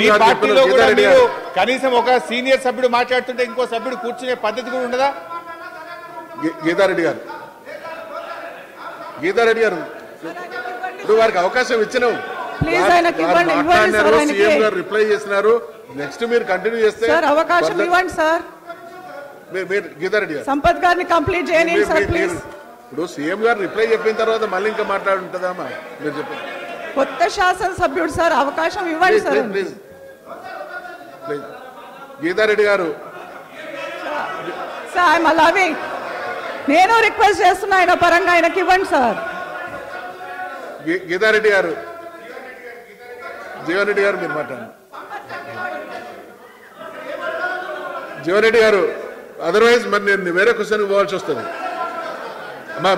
మీ పార్టీలో కూడా మీరు కనీసం ఒక సీనియర్ సభ్యుడు మాట్లాడుతుంటే ఇంకో సభ్యుడు కూర్చునే పద్ధతి కూడా ఉండదా? గీతారెడ్డి గారు ఇప్పుడు వారికి అవకాశం ఇచ్చినాం. సీఎం గారు రిప్లై చేస్తున్నారు. నెక్స్ట్ మీరు కంటిన్యూ చేస్తే అవకాశం ఇవ్వండి సార్. గీతారెడ్డి గారు, సంపత్ గారిని కంప్లీట్ చేయండి సార్ ప్లీజ్. ఇప్పుడు సీఎం గారు రిప్లై చెప్పిన తర్వాత మళ్ళీ ఇంకా మాట్లాడుంటదామా? మీరు చెప్పండి. కొత్త శాసనసభ్యుడు సార్, అవకాశం ఇవ్వండి సార్ ప్లీజ్. గీతారెడ్డి గారు సార్, అలాగే నేను రిక్వెస్ట్ చేస్తున్నా, ఆయన పరంగా ఆయనకి ఇవ్వండి సార్. గీతారెడ్డి గారు, జీవన్ రెడ్డి గారు మీరు మాట్లాడండి. జీవన్ రెడ్డి గారు, అదర్వైజ్ మరి నేను వేరే క్వశ్చన్కి పోవాల్సి వస్తుంది. అమ్మా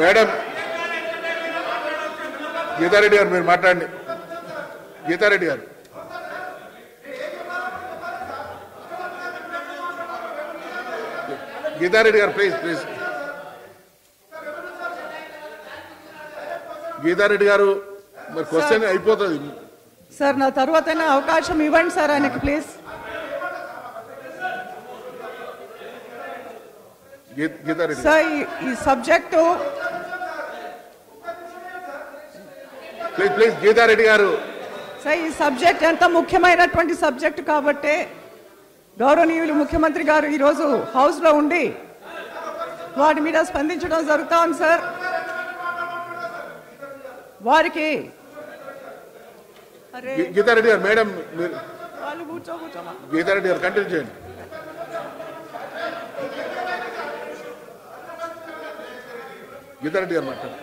మేడం, గీతారెడ్డి గారు మీరు మాట్లాడండి. గీతారెడ్డి గారు, ప్లీజ్ గీతారెడ్డి గారు మరి క్వశ్చన్ అయిపోతుంది సార్. నా తర్వాత అవకాశం ఇవ్వండి సార్ ఆయనకి ప్లీజ్. సార్ ఈ సబ్జెక్టు ప్లీజ్ గీతారెడ్డి గారు, సార్ ఈ సబ్జెక్ట్ ఎంత ముఖ్యమైనటువంటి సబ్జెక్టు కాబట్టి గౌరవనీయులు ముఖ్యమంత్రి గారు ఈరోజు హౌస్లో ఉండి వాటి మీద స్పందించడం జరుగుతా ఉంది సార్. వారికి గీతారెడ్డి గారు, మేడం గీతారెడ్డి గారు కంటిన్యూ చేయండి. గీతారెడ్డి గారు మాట్లాడు.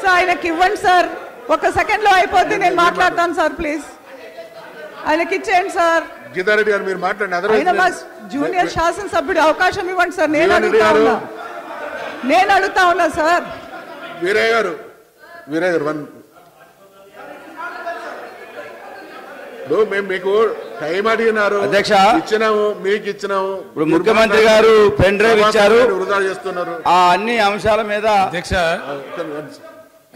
సార్ ఆయనకి ఇవ్వండి సార్, 1 సెకండ్లో అయిపోద్ది. నేను మాట్లాడతాను సార్ ప్లీజ్, ఆయనకి ఇచ్చేయండి సార్. గీతారెడ్డి గారు మీరు మాట్లాడండి. జూనియర్ శాసనసభ్యుడు అవకాశం ఇవ్వండి సార్. నేను అడుగుతా ఉన్నా సార్. వీరయ్య గారు మీకు టైం అడిగినారు అధ్యక్ష, ఇచ్చినాము, మీకు ఇచ్చినాము. ఇప్పుడు ముఖ్యమంత్రి గారు పెన్ డ్రైవ్ ఇచ్చారు, వృధా చేస్తున్నారు ఆ అన్ని అంశాల మీద.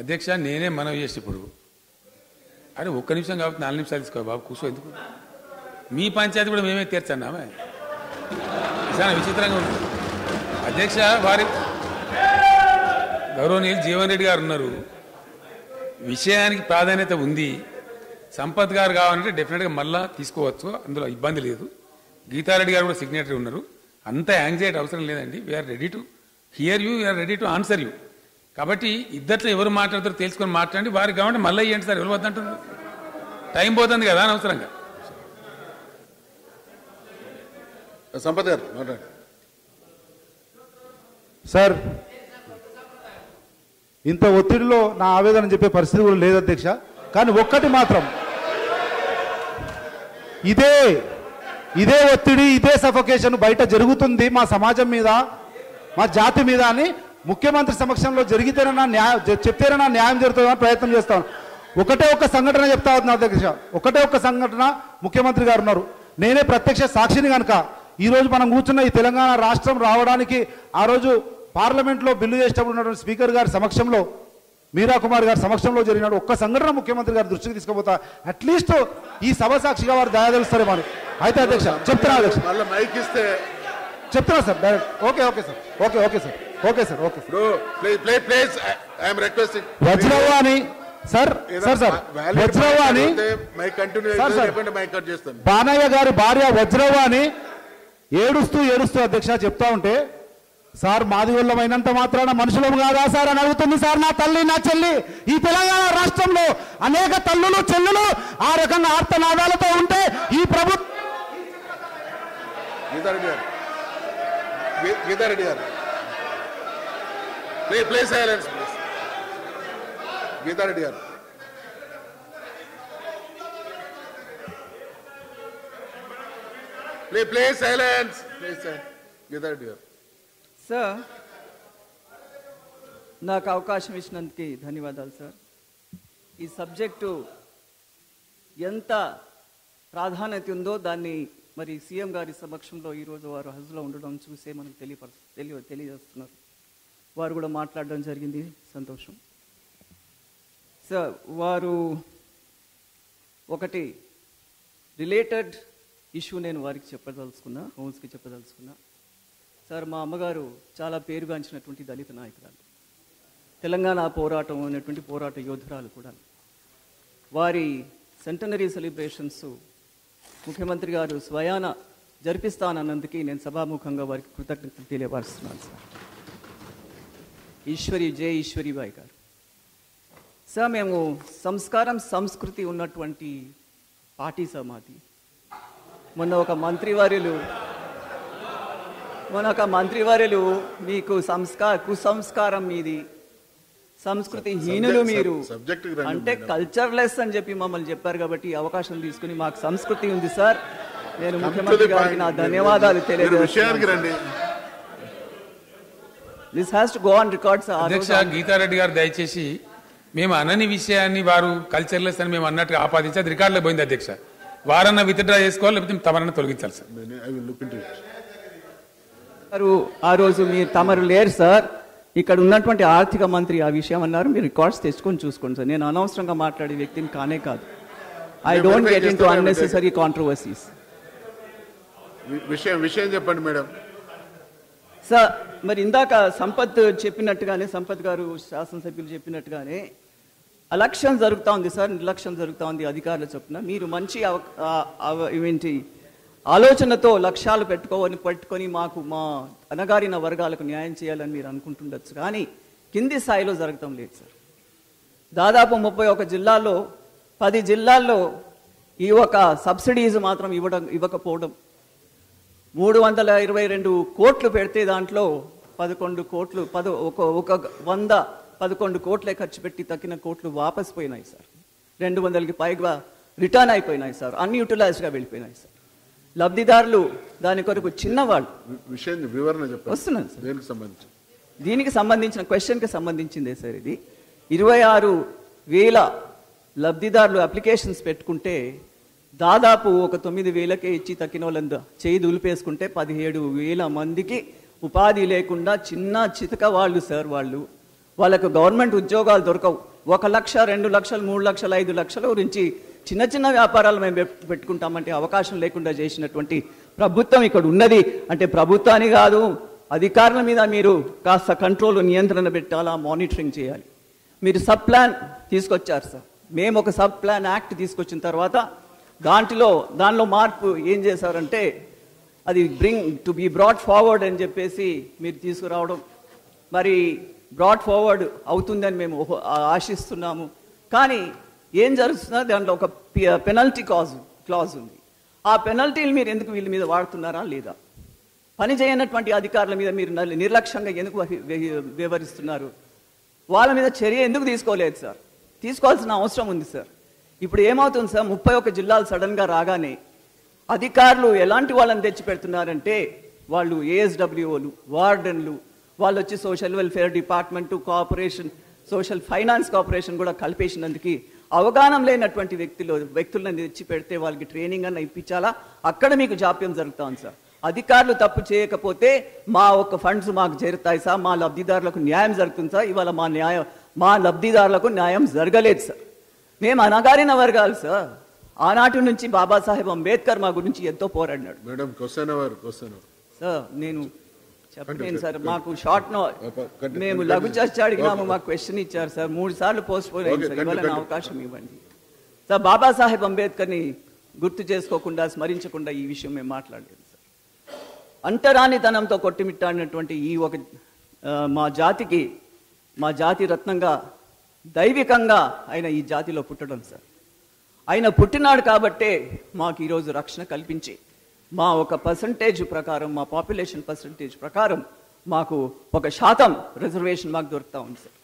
అధ్యక్ష నేనే మనవి చేసి, ఇప్పుడు అరే 1 నిమిషం కాబట్టి 4 నిమిషాలు తీసుకో బాబు, కూర్చో. ఎందుకు మీ పంచాయతీ కూడా మేమే తీర్చన్నామే, చాలా విచిత్రంగా ఉంది అధ్యక్ష. వారి గౌరవనీయులు జీవన్ రెడ్డి గారు ఉన్నారు, విషయానికి ప్రాధాన్యత ఉంది. సంపత్ గారు కావాలంటే డెఫినెట్గా మళ్ళా తీసుకోవచ్చు, అందులో ఇబ్బంది లేదు. గీతారెడ్డి గారు కూడా సిగ్నేటరీ ఉన్నారు. అంత యాంగ్జైటీ అవసరం లేదండి. We are ready to hear you, we are ready to answer you. కాబట్టి ఇద్దరిలో ఎవరు మాట్లాడతారో తెలుసుకొని మాట్లాడండి. వారికి కావాలంటే మళ్ళీ ఇవ్వండి సార్, ఎవరు వద్దంటారు? టైం పోతుంది కదా అనవసరంగా. సంపత్ గారు సార్ ఇంత ఒత్తిడిలో నా ఆవేదన చెప్పే పరిస్థితి కూడా లేదు అధ్యక్ష. కానీ ఒక్కటి మాత్రం ఇదే ఇదే ఒత్తిడి ఇదే సఫోకేషన్ బయట జరుగుతుంది మా సమాజం మీద మా జాతి మీద అని ముఖ్యమంత్రి సమక్షంలో జరిగితేనా న్యాయం చెప్తేనా న్యాయం జరుగుతుందని ప్రయత్నం చేస్తాను. ఒకటే ఒక్క సంఘటన చెప్తా అవుతున్నా అధ్యక్ష, ఒకటే ఒక్క సంఘటన ముఖ్యమంత్రి గారు ఉన్నారు, నేనే ప్రత్యక్ష సాక్షిని కనుక ఈరోజు మనం కూర్చున్న ఈ తెలంగాణ రాష్ట్రం రావడానికి ఆ రోజు పార్లమెంట్లో బిల్లు చేసేటప్పుడు ఉన్నటువంటి స్పీకర్ గారి సమక్షంలో మీరా కుమార్ గారి సమక్షంలో జరిగినాడు ఒక్క సంఘటన ముఖ్యమంత్రి గారి దృష్టికి తీసుకుపోతా అట్లీస్ట్ ఈ సభ సాక్షిగా వారు దయదలుస్తారే మరి. అయితే అధ్యక్ష చెప్తున్నా అధ్యక్ష, చెప్తున్నా sir direct. Okay okay sir, okay okay sir, okay sir, okay Vajravani sir sir sir Vajravani Banaiah గారి భార్య వజ్రవాణి ఏడుస్తూ ఏడుస్తూ అధ్యక్ష చెప్తా ఉంటే సార్ మాదిగోళ్ళమైనంత మాత్రాన మనుషులం కాదా సార్ అని అడుగుతుంది సార్ నా తల్లి నా చెల్లి. ఈ తెలంగాణ రాష్ట్రంలో అనేక తల్లులు చెల్లులు ఆ రకంగా ఆర్తనాదాలతో ఉంటే ఈ ప్రభుత్వం సార్ నాకు అవకాశం ఇచ్చినందుకు ధన్యవాదాలు సార్. ఈ సబ్జెక్టు ఎంత ప్రాధాన్యత ఉందో దాన్ని మరి సీఎం గారి సమక్షంలో ఈరోజు వారు హజులో ఉండడం చూసే మనకు తెలియజేస్తున్నారు. వారు కూడా మాట్లాడడం జరిగింది, సంతోషం సార్. వారు ఒకటి రిలేటెడ్ ఇష్యూ నేను వారికి చెప్పదలుచుకున్నా, హోమ్స్కి చెప్పదలుచుకున్నా సార్. మా అమ్మగారు చాలా పేరుగాంచినటువంటి దళిత నాయకురాలు, తెలంగాణ పోరాటం అనేటువంటి పోరాట యోధురాలు కూడా. వారి సెంటనరీ సెలబ్రేషన్స్ ముఖ్యమంత్రి గారు స్వయాన జరిపిస్తానన్నందుకు నేను సభాముఖంగా వారికి కృతజ్ఞతలు తెలియపరుస్తున్నాను సార్. ఈశ్వరీబాయి గారు సార్, మేము సంస్కారం సంస్కృతి ఉన్నటువంటి పార్టీ సార్ మాది. మొన్న ఒక మంత్రివర్యులు మీకు కుసంస్కారం మీది, సంస్కృతి హీనులు మీరు అంటే కల్చర్లెస్ అని చెప్పి మమ్మల్ని చెప్పారు. కాబట్టి అవకాశం తీసుకుని మాకు సంస్కృతి ఉంది సార్. నేను ముఖ్యమంత్రి గారికి నా ధన్యవాదాలు తెలియజేస్తున్నాను. This has to go on record sir. అధ్యక్ష గీతారెడ్డి గారు దయచేసి మేము అనని విషయాన్ని వారు కల్చర్లెస్ అని మేము అన్నట్టుగా ఆపాదించారు, రికార్డులో పోయింది అధ్యక్ష. వారన్నా విత్డ్రా చేసుకోవాలి, లేకపోతే తమరన్నా తొలగించాలి సార్. ఆ రోజు మీరు తమరు లేరు సార్, ఇక్కడ ఉన్నటువంటి ఆర్థిక మంత్రి ఆ విషయం అన్నారు. మీరు రికార్డ్స్ తెచ్చుకొని చూసుకోండి సార్. నేను అనవసరంగా మాట్లాడే వ్యక్తిని కానే కాదు. I don't get into unnecessary controversies. విషయం చెప్పండి మేడం సార్. మరి ఇందాక సంపత్ గారు శాసనసభ్యులు చెప్పినట్టుగానే అలక్ష్యం జరుగుతూ ఉంది సార్, నిర్లక్ష్యం జరుగుతూ ఉంది అధికారుల చొప్పున. మీరు మంచి ఏంటి ఆలోచనతో లక్ష్యాలు పెట్టుకొని మాకు మా అనగారిన వర్గాలకు న్యాయం చేయాలని మీరు అనుకుంటుండొచ్చు, కానీ కింది స్థాయిలో జరగటం లేదు సార్. దాదాపు 31 జిల్లాల్లో 10 జిల్లాల్లో ఈ ఒక సబ్సిడీస్ మాత్రం ఇవ్వకపోవడం. 322 కోట్లు పెడితే దాంట్లో 11 కోట్లు 111 కోట్లే ఖర్చు పెట్టి తక్కిన కోట్లు వాపస్ పోయినాయి సార్. 200కి పైగా రిటర్న్ అయిపోయినాయి సార్, అన్యూటిలైజ్డ్గా వెళ్ళిపోయినాయి సార్. లబ్ధిదారులు దాని కొరకు చిన్నవాళ్ళు వస్తున్నాను సార్. దీనికి సంబంధించిన క్వశ్చన్కి సంబంధించిందే సార్ ఇది. 26,000 లబ్ధిదారులు అప్లికేషన్స్ పెట్టుకుంటే దాదాపు ఒక 9,000కే ఇచ్చి తక్కిన వాళ్ళంతా చేయి దులిపేసుకుంటే 17,000 మందికి ఉపాధి లేకుండా చిన్న చితక వాళ్ళు సార్. వాళ్ళకు గవర్నమెంట్ ఉద్యోగాలు దొరకవు. 1 లక్ష 2 లక్షలు 3 లక్షలు 5 లక్షల గురించి చిన్న చిన్న వ్యాపారాలు మేము పెట్టుకుంటామంటే అవకాశం లేకుండా చేసినటువంటి ప్రభుత్వం ఇక్కడ ఉన్నది. అంటే ప్రభుత్వాన్ని కాదు, అధికారుల మీద మీరు కాస్త కంట్రోల్ నియంత్రణ పెట్టాలా, మానిటరింగ్ చేయాలి. మీరు సబ్ ప్లాన్ తీసుకొచ్చారు సార్. మేము ఒక సబ్ ప్లాన్ యాక్ట్ తీసుకొచ్చిన తర్వాత దానిలో మార్పు ఏం చేశారంటే అది బ్రాట్ ఫార్వర్డ్ అని చెప్పేసి మీరు తీసుకురావడం. మరి బ్రాడ్ ఫార్వర్డ్ అవుతుందని మేము ఆశిస్తున్నాము, కానీ ఏం జరుగుతుందో దాంట్లో ఒక పెనల్టీ క్లాజ్ ఉంది. ఆ పెనల్టీలు మీరు ఎందుకు వీళ్ళ మీద వాడుతున్నారా లేదా? పని చేయనటువంటి అధికారుల మీద మీరు నిర్లక్ష్యంగా ఎందుకు వ్యవహరిస్తున్నారు? వాళ్ళ మీద చర్య ఎందుకు తీసుకోలేదు సార్? తీసుకోవాల్సిన అవసరం ఉంది సార్. ఇప్పుడు ఏమవుతుంది సార్, 31 జిల్లాలు సడన్గా రాగానే అధికారులు ఎలాంటి వాళ్ళని తెచ్చి పెడుతున్నారంటే వాళ్ళు ఏఎస్డబ్ల్యూఓలు, వార్డెన్లు, వాళ్ళు వచ్చి social welfare department, cooperation, social finance corporation కూడా కలిపేసినందుకు అవగాహన లేనటువంటి వ్యక్తులను తెచ్చి పెడితే వాళ్ళకి ట్రైనింగ్ అన్న ఇప్పించాలా? అక్కడ మీకు జాప్యం జరుగుతూ ఉంది సార్. అధికారులు తప్పు చేయకపోతే మా ఒక్క ఫండ్స్ మాకు చేరుతాయి సార్, మా లబ్ధిదారులకు న్యాయం జరుగుతుంది సార్. ఇవాళ మా లబ్ధిదారులకు న్యాయం జరగలేదు సార్. మేము అనగారిన వర్గాలు సార్. ఆనాటి నుంచి బాబాసాహెబ్ అంబేద్కర్ మా గురించి ఎంతో పోరాడినాడు సార్. నేను చెప్పలేను సార్, మాకు షార్ట్ నో, మేము లఘు చర్చ అడిగినాము, మాకు క్వశ్చన్ ఇచ్చారు సార్, 3 సార్లు పోస్ట్ పోన్ అయింది సార్. ఇవాళ అవకాశం ఇవ్వండి సార్. బాబాసాహెబ్ అంబేద్కర్ని గుర్తు చేసుకోకుండా, స్మరించకుండా ఈ విషయం మేము మాట్లాడలేదు సార్. అంటరానితనంతో కొట్టిమిట్టాడినటువంటి ఈ ఒక మా జాతికి, మా జాతి రత్నంగా దైవికంగా ఆయన ఈ జాతిలో పుట్టడం సార్. ఆయన పుట్టినాడు కాబట్టే మాకు ఈరోజు రక్షణ కల్పించి మా ఒక పర్సంటేజ్ ప్రకారం, మా పాపులేషన్ పర్సంటేజ్ ప్రకారం మాకు 1% రిజర్వేషన్ మాకు దొరుకుతూ ఉంది సార్.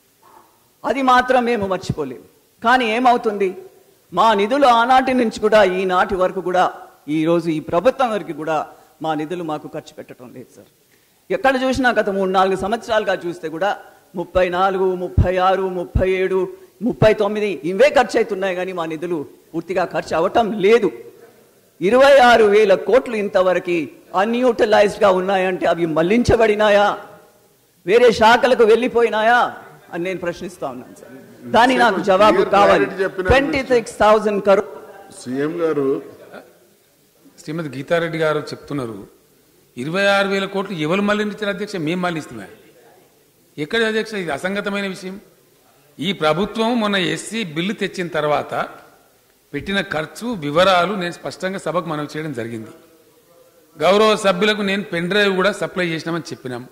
అది మాత్రం మేము మర్చిపోలేము. కానీ ఏమవుతుంది, మా నిధులు ఆనాటి నుంచి కూడా ఈనాటి వరకు కూడా, ఈరోజు ఈ ప్రభుత్వం వరకు కూడా మా నిధులు మాకు ఖర్చు పెట్టడం లేదు సార్. ఎక్కడ చూసినా గత 3-4 సంవత్సరాలుగా చూస్తే కూడా 34, 36, 37, 39 ఇవే ఖర్చు అవుతున్నాయి. కానీ మా నిధులు పూర్తిగా ఖర్చు అవ్వటం లేదు. 26,000 కోట్లు ఇంతవరకు అన్యూటిలైజ్డ్గా ఉన్నాయంటే అవి మళ్లించబడినాయా, వేరే శాఖలకు వెళ్ళిపోయినాయా అని నేను ప్రశ్నిస్తా ఉన్నాను సార్. దాని నాకు జవాబు కావాలి. 26,000 crore సీఎం గారు, శ్రీమతి గీతారెడ్డి గారు చెప్తున్నారు 26,000 కోట్లు ఎవరు మళ్లించారు అధ్యక్ష? మేము మళ్లిస్తున్నా ఎక్కడ అధ్యక్ష? ఇది అసంగతమైన విషయం. ఈ ప్రభుత్వం మొన్న ఎస్సీ బిల్లు తెచ్చిన తర్వాత పెట్టిన ఖర్చు వివరాలు నేను స్పష్టంగా సభకు మనవి చేయడం జరిగింది. గౌరవ సభ్యులకు నేను పెన్ డ్రైవ్ కూడా సప్లై చేసినామని చెప్పినాం.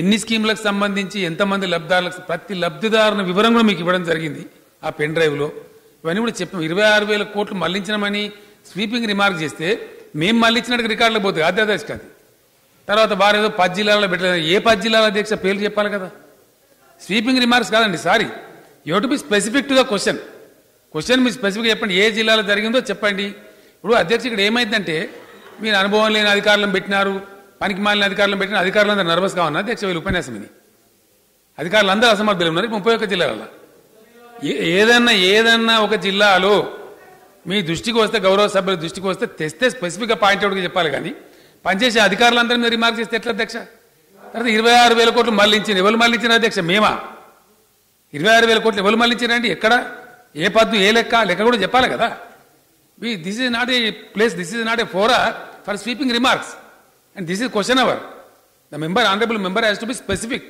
ఎన్ని స్కీమ్లకు సంబంధించి ఎంతమంది లబ్ధిదారులకు, ప్రతి లబ్ధిదారుని వివరం కూడా మీకు ఇవ్వడం జరిగింది ఆ పెన్ డ్రైవ్లో. ఇవన్నీ కూడా చెప్పాం. 26,000 కోట్లు మళ్లించినామని స్వీపింగ్ రిమార్క్ చేస్తే మేము మళ్ళించినట్టు రికార్డులకు పోతుంది అధ్యక్ష. అది తర్వాత వారు ఏదో 10 జిల్లాల్లో పెట్టలేదు. ఏ 10 జిల్లాల అధ్యక్ష పేర్లు చెప్పాలి కదా? స్వీపింగ్ రిమార్క్స్ కాదండి, sorry, you have to be specific to the question. Question మీరు స్పెసిఫిక్గా చెప్పండి, ఏ జిల్లాలో జరిగిందో చెప్పండి. ఇప్పుడు అధ్యక్ష ఇక్కడ ఏమైందంటే మీరు అనుభవం లేని అధికారులను పెట్టినారు, పనికి మాలిన అధికారులను పెట్టిన అధికారులందరూ నర్వస్ కావన్నారు అధ్యక్ష. వీళ్ళు ఉపన్యాసం ఇది అధికారులు అందరూ అసమర్థులు ఉన్నారు. 31 జిల్లాలలో ఏదన్నా ఒక జిల్లాలో మీ దృష్టికి వస్తే, గౌరవ సభ్యుల దృష్టికి వస్తే తెస్తే స్పెసిఫిక్గా పాయింట్ అవుట్గా చెప్పాలి. కానీ పనిచేసే అధికారులందరూ మీరు రిమార్క్ చేస్తే ఎట్లా అధ్యక్ష? తర్వాత 26,000 కోట్లు మళ్ళించింది ఎవరు మళ్ళించిన అధ్యక్ష? మేమా? 26,000 కోట్లు ఎవరు మళ్ళించారండి? ఎక్కడ, ఏ పద్దు, ఏ లెక్క? లెక్క కూడా చెప్పాలి కదా. This is not a place, this is not a fora for sweeping remarks and this is question hour. The member, honourable member has to be specific.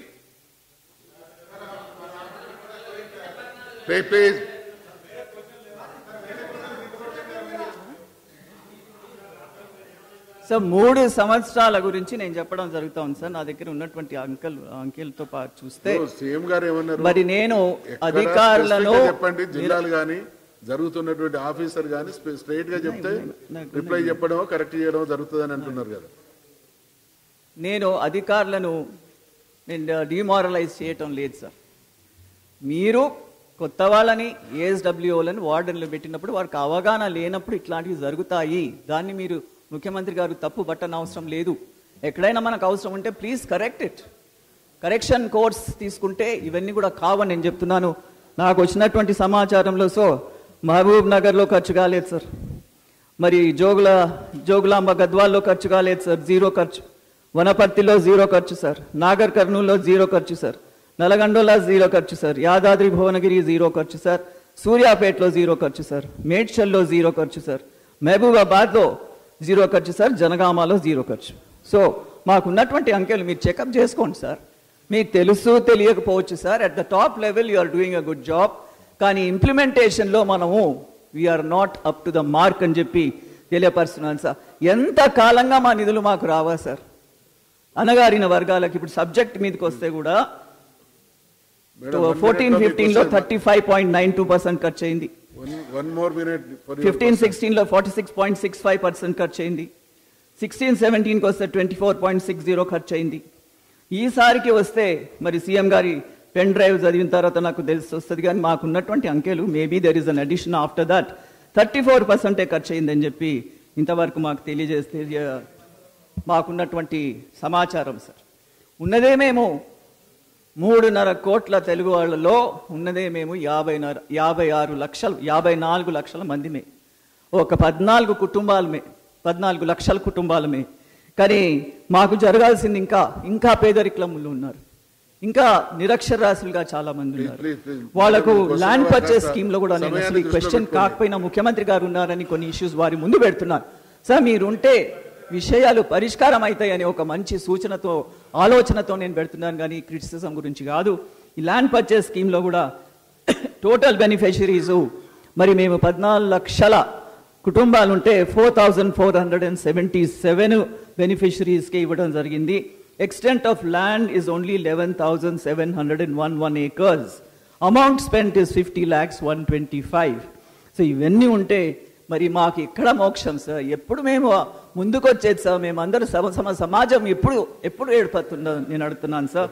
Sir 3 సంవత్సరాల గురించి నేను చెప్పడం జరుగుతా ఉంది సార్. నా దగ్గర ఉన్నటువంటి అంకెలతో పాటు చూస్తే సీఎం గారు ఏమన్నారు? మరి నేను అధికారులను చెప్పండి, జిల్లాలు కానీ జరుగుతున్నటువంటి ఆఫీసర్ కానీ స్ట్రైట్ గా చెప్తే రిప్లై చెప్పడం, కరెక్ట్ చేయడం జరుగుతుందని అంటున్నారు కదా. నేను అధికారులను డిమారలైజ్ చేయటం లేదు సార్. మీరు కొత్త వాళ్ళని, ఏఎస్డబ్ల్యూఓలను, వార్డెన్లు పెట్టినప్పుడు వారికి అవగాహన లేనప్పుడు ఇట్లాంటివి జరుగుతాయి. దాన్ని మీరు, ముఖ్యమంత్రి గారు, తప్పు పట్టని అవసరం లేదు. ఎక్కడైనా మనకు అవసరం ఉంటే please correct it. Correction course తీసుకుంటే ఇవన్నీ కూడా కావని నేను చెప్తున్నాను. నాకు వచ్చినటువంటి సమాచారంలో మహబూబ్ నగర్లో ఖర్చు కాలేదు సార్, మరి జోగులాంబ గద్వాల్లో ఖర్చు కాలేదు సార్, 0 ఖర్చు. వనపర్తిలో 0 ఖర్చు సార్, నాగర్ కర్నూల్లో 0 ఖర్చు సార్, నల్గొండలో 0 ఖర్చు సార్, యాదాద్రి భువనగిరి 0 ఖర్చు సార్, సూర్యాపేటలో 0 ఖర్చు సార్, మేడ్చల్లో 0 ఖర్చు సార్, మహబూబాబాద్లో 0 ఖర్చు సార్, జనగామలో 0 ఖర్చు. సో మాకున్నటువంటి అంకెలు మీరు చెకప్ చేసుకోండి సార్. మీకు తెలుసు తెలియకపోవచ్చు sir, at the top level you are doing a good job. కానీ ఇంప్లిమెంటేషన్లో మనము we are not up to the mark అని చెప్పి తెలియపరుస్తున్నాను సార్. ఎంత కాలంగా మా నిధులు మాకు రావా సార్? అనగారిన వర్గాలకు ఇప్పుడు సబ్జెక్ట్ మీదకి వస్తే కూడా 14-15లో 35.92% ఖర్చు అయింది, 15-16లో 46.65% ఖర్చు అయింది, 16-17 को 24.60 ఖర్చు అయింది. ఈసారికి వస్తే మరి సీఎం గారి పెన్ డ్రైవ్ చదివిన తర్వాత నాకు తెలిసి వస్తుంది, కానీ మాకున్నటువంటి అంకెలు maybe there is an addition after that 34% ఖర్చు అయిందని చెప్పి ఇంతవరకు మాకు తెలియజేస్తే మాకున్నటువంటి సమాచారం సార్. ఉన్నదే మేము 3.5 కోట్ల తెలుగు వాళ్ళలో ఉన్నదే మేము 54 లక్షల మందిమే, ఒక 14 లక్షల కుటుంబాలమే. కానీ మాకు జరగాల్సింది ఇంకా పేదరికములు ఉన్నారు, ఇంకా నిరక్షరాస్యులుగా చాలా మంది ఉన్నారు. వాళ్లకు ల్యాండ్ పర్చేస్ స్కీమ్ లో కూడా నేను అసలు క్వశ్చన్ కాకపోయినా ముఖ్యమంత్రి గారు ఉన్నారని కొన్ని ఇష్యూస్ వారి ముందు పెడుతున్నారు సార్. మీరుంటే విషయాలు పరిష్కారం అవుతాయని ఒక మంచి సూచనతో ఆలోచనతో నేను పెడుతున్నాను, కానీ క్రిటిసిజం గురించి కాదు. ఈ ల్యాండ్ పర్చేస్ స్కీమ్ లో కూడా టోటల్ బెనిఫిషరీస్ మరి మేము 14 లక్షల కుటుంబాలుంటే 4,477 బెనిఫిషరీస్కి ఇవ్వడం జరిగింది. Extent of land is only 11,711 acres. Amount spent is 50,125. So ఇవన్నీ ఉంటే మరి మాకు ఎక్కడ మోక్షం సార్? ఎప్పుడు మేము ముందుకొచ్చేది సార్? మేమందరూ సమాజం ఎప్పుడు ఏర్పడుతుందో నేను అడుగుతున్నాను sir.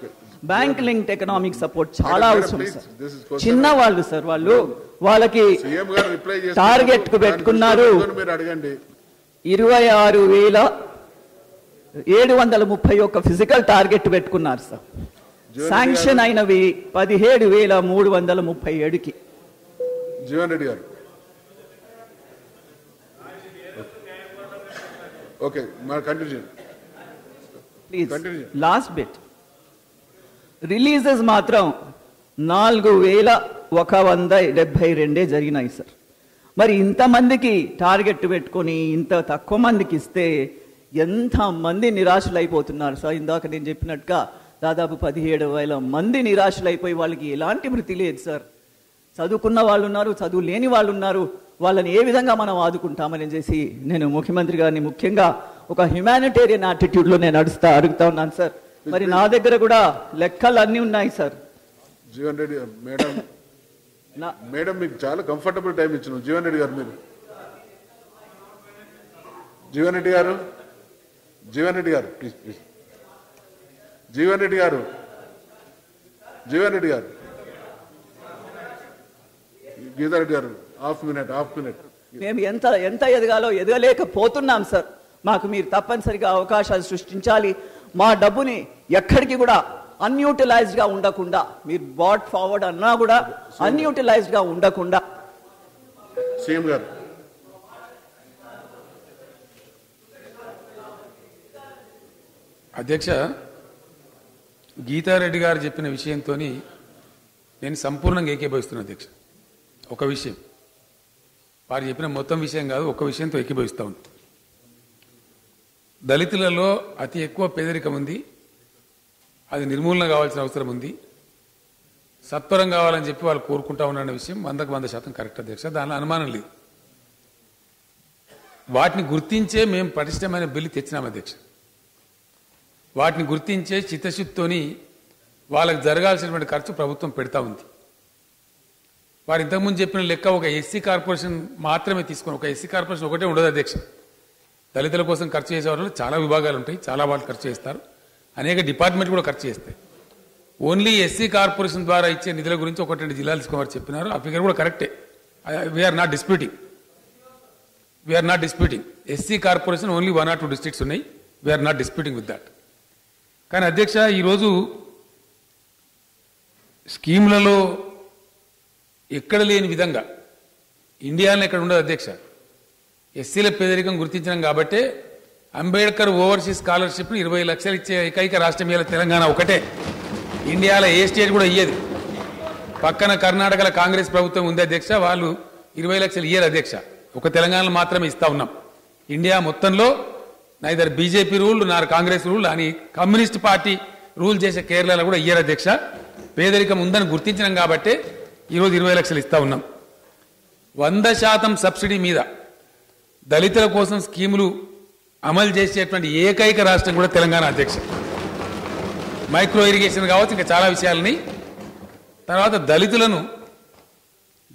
Bank linked economic support చాలా అవసరం సార్. చిన్నవాళ్ళు సార్, వాళ్ళకి టార్గెట్ కు పెట్టుకున్నారు 26,731 ఫిజికల్ టార్గెట్ పెట్టుకున్నారు సార్. శాంక్షన్ అయినవి 17,337కి. జీవన్ రెడ్డి గారు okay please last bit. Releases మాత్రం 4,172 జరిగినాయి సార్. మరి ఇంతమందికి టార్గెట్ పెట్టుకొని ఇంత తక్కువ మందికి ఇస్తే ఎంతమంది నిరాశలైపోతున్నారు సార్? ఇందాక నేను చెప్పినట్టుగా దాదాపు 17,000 మంది నిరాశలైపోయి వాళ్ళకి ఎలాంటి వృత్తి లేదు సార్. చదువుకున్న వాళ్ళు ఉన్నారు, చదువు లేని వాళ్ళు ఉన్నారు. వాళ్ళని ఏ విధంగా మనం ఆదుకుంటామని చేసి నేను ముఖ్యమంత్రి గారిని ముఖ్యంగా ఒక హ్యుమానిటేరియన్ యాటిట్యూడ్లో నేను అడుగుతా ఉన్నాను సార్. మరి నా దగ్గర కూడా లెక్కలు అన్నీ ఉన్నాయి సార్. జీవన్ రెడ్డి మేడం మీకు చాలా కంఫర్టబుల్ టైం ఇచ్చిన జీవన్ రెడ్డి గారు. మీరు జీవన్ రెడ్డి గారు ప్లీజ్ జీవన్ రెడ్డి గారు గీతారెడ్డి గారు హాఫ్ మినిట్. మేము ఎంత ఎదగాలో ఎదగలేకపోతున్నాం సార్. మాకు మీరు తప్పనిసరిగా అవకాశాలు సృష్టించాలి. మా డబ్బుని ఎక్కడికి కూడా అన్యూటిలైజ్డ్గా ఉండకుండా, మీరు బాట్ ఫార్వర్డ్ అన్నా కూడా అన్యూటిలైజ్డ్గా ఉండకుండా. సీఎం గారు అధ్యక్ష, గీతారెడ్డి గారు చెప్పిన విషయంతో నేను సంపూర్ణంగా ఏకీభవిస్తున్నాను అధ్యక్ష. ఒక విషయం వారు చెప్పిన మొత్తం విషయం కాదు, ఒక విషయంతో ఏకీభవిస్తూ ఉంది. దళితులలో అతి ఎక్కువ పేదరికం ఉంది, అది నిర్మూలన కావాల్సిన అవసరం ఉంది, సత్వరం కావాలని చెప్పి వాళ్ళు కోరుకుంటా ఉన్న విషయం 100% కరెక్ట్ అధ్యక్ష, దానిలో అనుమానం లేదు. వాటిని గుర్తించే మేము పటిష్టమైన బిల్లు తెచ్చినాం అధ్యక్ష. వాటిని గుర్తించే చిత్తశుద్ధితోని వాళ్ళకు జరగాల్సినటువంటి ఖర్చు ప్రభుత్వం పెడతా ఉంది. వారు ఇంతకుముందు చెప్పిన లెక్క ఒక ఎస్సీ కార్పొరేషన్ మాత్రమే తీసుకుని, ఒక ఎస్సీ కార్పొరేషన్ ఒకటే ఉండదు అధ్యక్ష. దళితుల కోసం ఖర్చు చేసేవాళ్ళు చాలా విభాగాలు ఉంటాయి, చాలా వాళ్ళు ఖర్చు చేస్తారు, అనేక డిపార్ట్మెంట్ కూడా ఖర్చు చేస్తాయి. ఓన్లీ ఎస్సీ కార్పొరేషన్ ద్వారా ఇచ్చే నిధుల గురించి 1-2 జిల్లాలు తీసుకోవాలని చెప్పినారు. ఆ ఫిగర్ కూడా కరెక్టే. We are not disputing SC corporation only 1 or 2 districts ఉన్నాయి. We are not disputing with that. కానీ అధ్యక్ష, ఈరోజు స్కీమ్లలో ఎక్కడ లేని విధంగా, ఇండియాలో ఎక్కడ ఉండదు అధ్యక్ష, ఎస్సీల పేదరికం గుర్తించడం కాబట్టే అంబేద్కర్ ఓవర్సీస్ స్కాలర్షిప్ని 20 లక్షలు ఇచ్చే ఏకైక రాష్ట్రం ఇలా తెలంగాణ ఒకటే. ఇండియాలో ఏ స్టేట్ కూడా ఇయ్యదు. పక్కన కర్ణాటకలో కాంగ్రెస్ ప్రభుత్వం ఉంది అధ్యక్ష, వాళ్ళు 20 లక్షలు ఇయ్యరు అధ్యక్ష. ఒక తెలంగాణలో మాత్రమే ఇస్తా ఉన్నాం. ఇండియా మొత్తంలో neither BJP rule nor Congress rule అని కమ్యూనిస్ట్ పార్టీ రూల్ చేసే కేరళలో కూడా ఇయ్యరు అధ్యక్ష. పేదరికం ఉందని గుర్తించడం కాబట్టే ఈరోజు 20 లక్షలు ఇస్తా ఉన్నాం. 100% సబ్సిడీ మీద దళితుల కోసం స్కీములు అమలు చేసేటువంటి ఏకైక రాష్ట్రం కూడా తెలంగాణ అధ్యక్ష. మైక్రో ఇరిగేషన్ కావచ్చు, ఇంకా చాలా విషయాలని. తర్వాత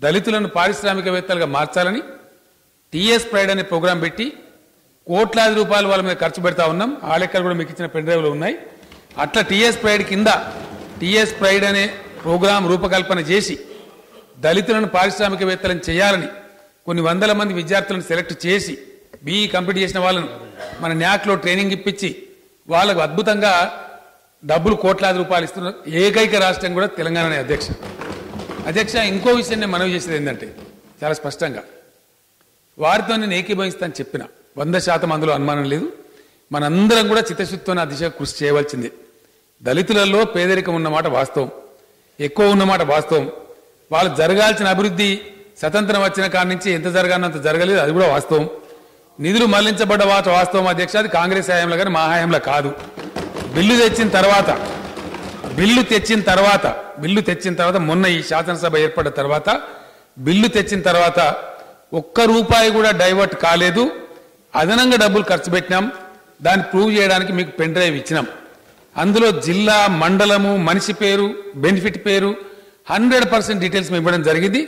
దళితులను పారిశ్రామికవేత్తలుగా మార్చాలని టీఎస్ ప్రైడ్ అనే ప్రోగ్రాం పెట్టి కోట్లాది రూపాయలు వాళ్ళ మీద ఖర్చు పెడతా ఉన్నాం. ఆ లెక్కలు కూడా మీకు ఇచ్చిన పెన్ డ్రైవ్లు ఉన్నాయి. అట్లా టీఎస్ ప్రైడ్ కింద టీఎస్ ప్రైడ్ అనే ప్రోగ్రాం రూపకల్పన చేసి దళితులను పారిశ్రామికవేత్తలను చేయాలని కొన్ని వందల మంది విద్యార్థులను సెలెక్ట్ చేసి బీఈ కంప్లీట్ చేసిన వాళ్ళను మన న్యాక్లో ట్రైనింగ్ ఇప్పించి వాళ్ళకు అద్భుతంగా డబ్బులు కోట్లాది రూపాయలు ఇస్తున్న ఏకైక రాష్ట్రం కూడా తెలంగాణనే. అధ్యక్ష ఇంకో విషయం నేను మనవి చేసేది ఏంటంటే చాలా స్పష్టంగా వారితో నేను ఏకీభవిస్తానని చెప్పిన 100% అందులో అనుమానం లేదు. మనందరం కూడా చిత్తశుద్ధితో ఆ దిశగా కృషి చేయవలసిందే. దళితులలో పేదరికం ఉన్నమాట వాస్తవం, ఎక్కువ ఉన్నమాట వాస్తవం. వాళ్ళు జరగాల్సిన అభివృద్ధి స్వతంత్రం వచ్చిన కాడి నుంచి ఎంత జరగానంత జరగలేదు, అది కూడా వాస్తవం. నిధులు మళ్లించబడ్డ వాస్తవం అధ్యక్ష, అది కాంగ్రెస్ హయాంలో కానీ మా హయాంలో కాదు. బిల్లు తెచ్చిన తర్వాత మొన్న ఈ శాసనసభ ఏర్పడ్డ తర్వాత బిల్లు తెచ్చిన తర్వాత ఒక్క రూపాయి కూడా డైవర్ట్ కాలేదు. అదనంగా డబ్బులు ఖర్చు పెట్టినాం. దాన్ని ప్రూవ్ చేయడానికి మీకు పెన్ డ్రైవ్ ఇచ్చినాం. అందులో జిల్లా, మండలము, మనిషి పేరు, బెనిఫిట్ పేరు 100% డీటెయిల్స్ మేము ఇవ్వడం జరిగింది.